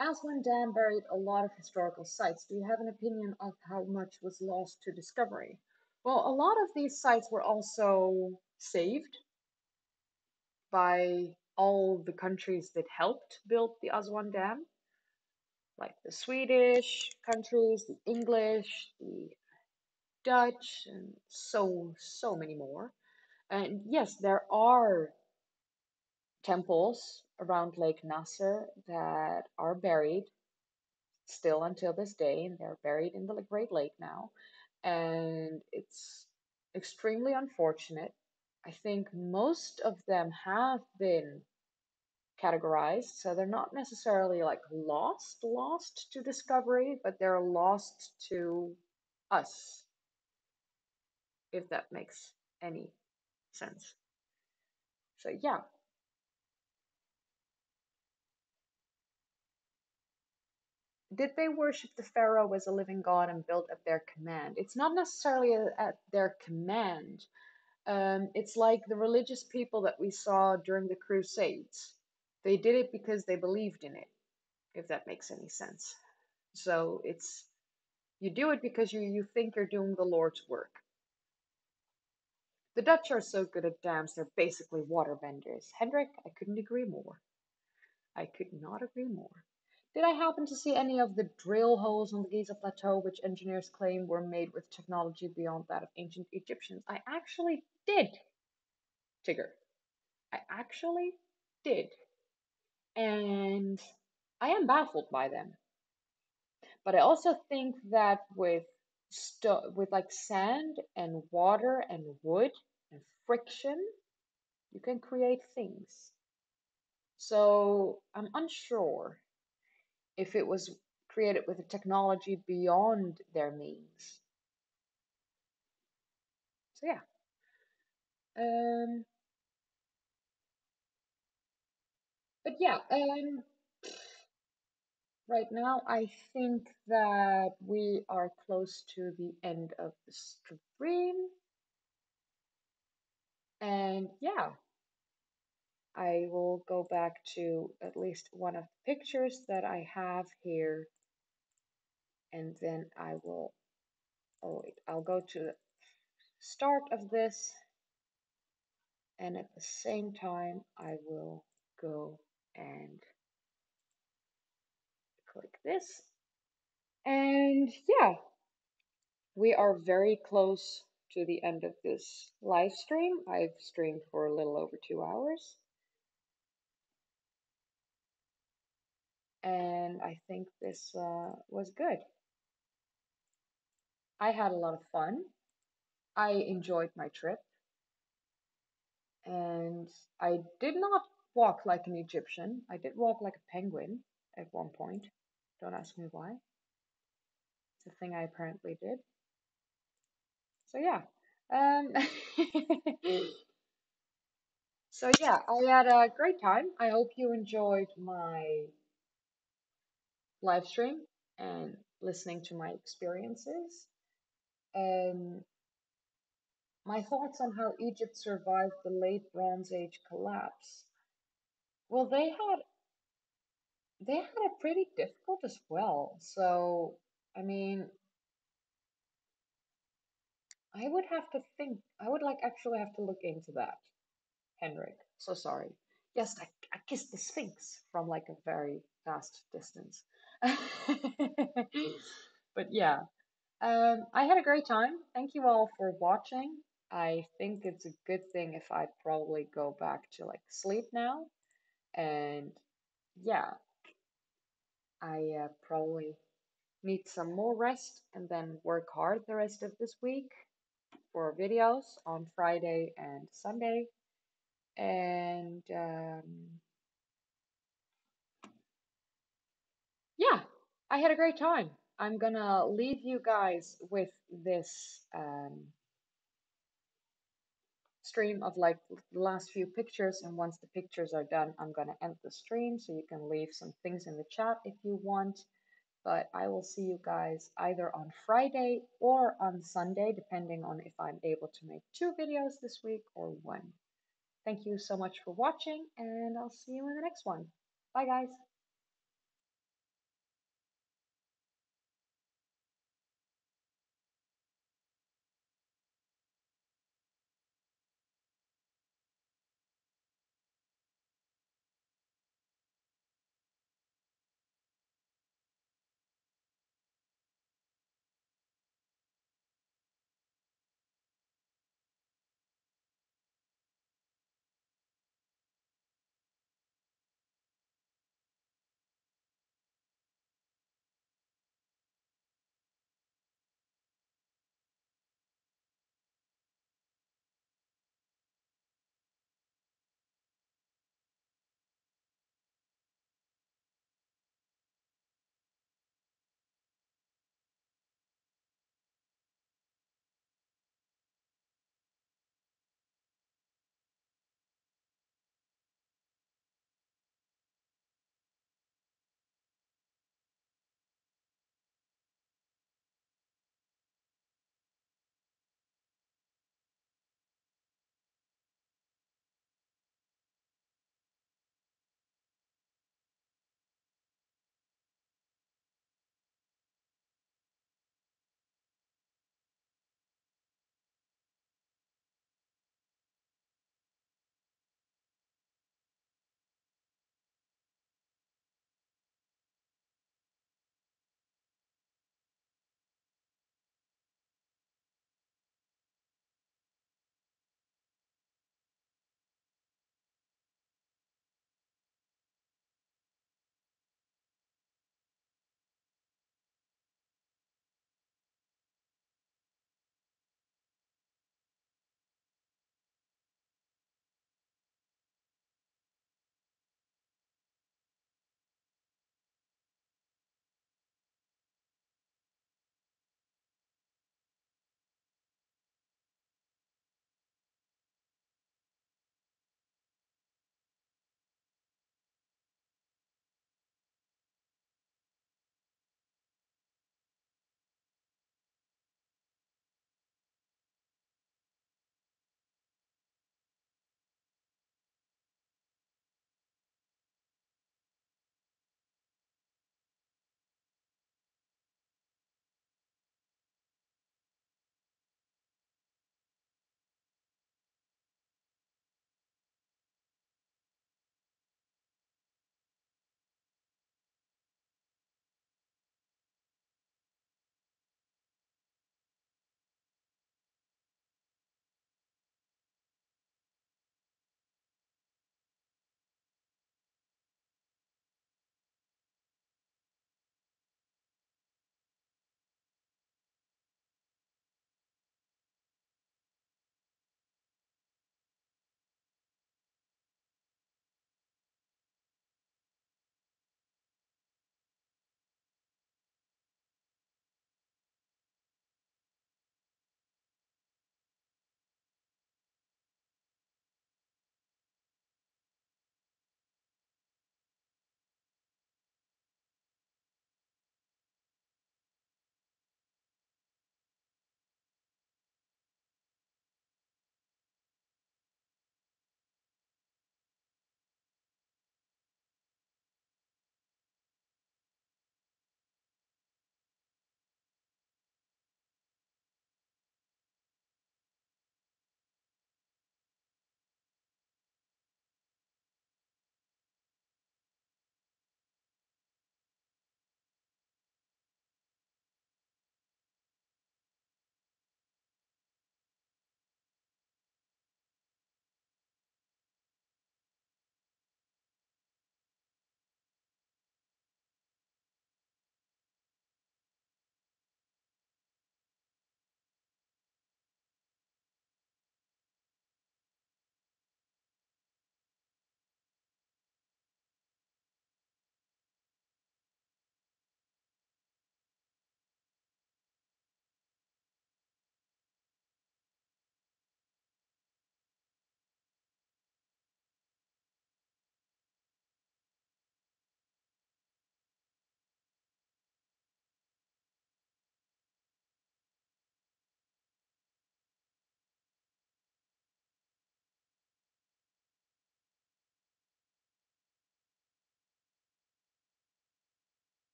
Aswan Dam buried a lot of historical sites. Do you have an opinion of how much was lost to discovery? Well, a lot of these sites were also saved by all the countries that helped build the Aswan Dam, like the Swedish countries, the English, the Dutch, and so many more. And yes, there are temples around Lake Nasser that are buried still until this day, and they're buried in the Great Lake now. And it's extremely unfortunate. I think most of them have been categorized, so they're not necessarily like lost to discovery, but they're lost to us, if that makes any sense. So yeah. Did they worship the pharaoh as a living god and built at their command? It's not necessarily at their command. It's like the religious people that we saw during the Crusades. They did it because they believed in it, if that makes any sense. So it's, you do it because you think you're doing the Lord's work. The Dutch are so good at dams, they're basically waterbenders. Hendrik, I couldn't agree more. I could not agree more. Did I happen to see any of the drill holes on the Giza Plateau, which engineers claim were made with technology beyond that of ancient Egyptians? I actually did, Tigger. I actually did. And I am baffled by them. But I also think that with like sand and water and wood and friction, you can create things. So I'm unsure if it was created with a technology beyond their means. So yeah. But yeah, right now I think that we are close to the end of the stream. And yeah. I will go back to at least one of the pictures that I have here, and then I will, oh wait, I'll go to the start of this, and at the same time I will go and click this, and yeah, we are very close to the end of this live stream. I've streamed for a little over 2 hours. And I think this was good. I had a lot of fun. I enjoyed my trip. And I did not walk like an Egyptian. I did walk like a penguin at one point. Don't ask me why. It's a thing I apparently did. So yeah. So yeah, I had a great time. I hope you enjoyed my live stream and listening to my experiences and my thoughts on how Egypt survived the late Bronze Age collapse. Well, they had it pretty difficult as well. So, I mean, I would have to think, I would actually have to look into that, Henrik. So sorry. Yes, I kissed the Sphinx from a very fast distance. But yeah, I had a great time. Thank you all for watching. I think it's a good thing if I probably go back to sleep now. And yeah, I probably need some more rest and then work hard the rest of this week for videos on Friday and Sunday. And yeah, I had a great time. I'm gonna leave you guys with this stream of the last few pictures, and once the pictures are done, I'm gonna end the stream so you can leave some things in the chat if you want. But I will see you guys either on Friday or on Sunday, depending on if I'm able to make 2 videos this week or 1. Thank you so much for watching, and I'll see you in the next one. Bye, guys.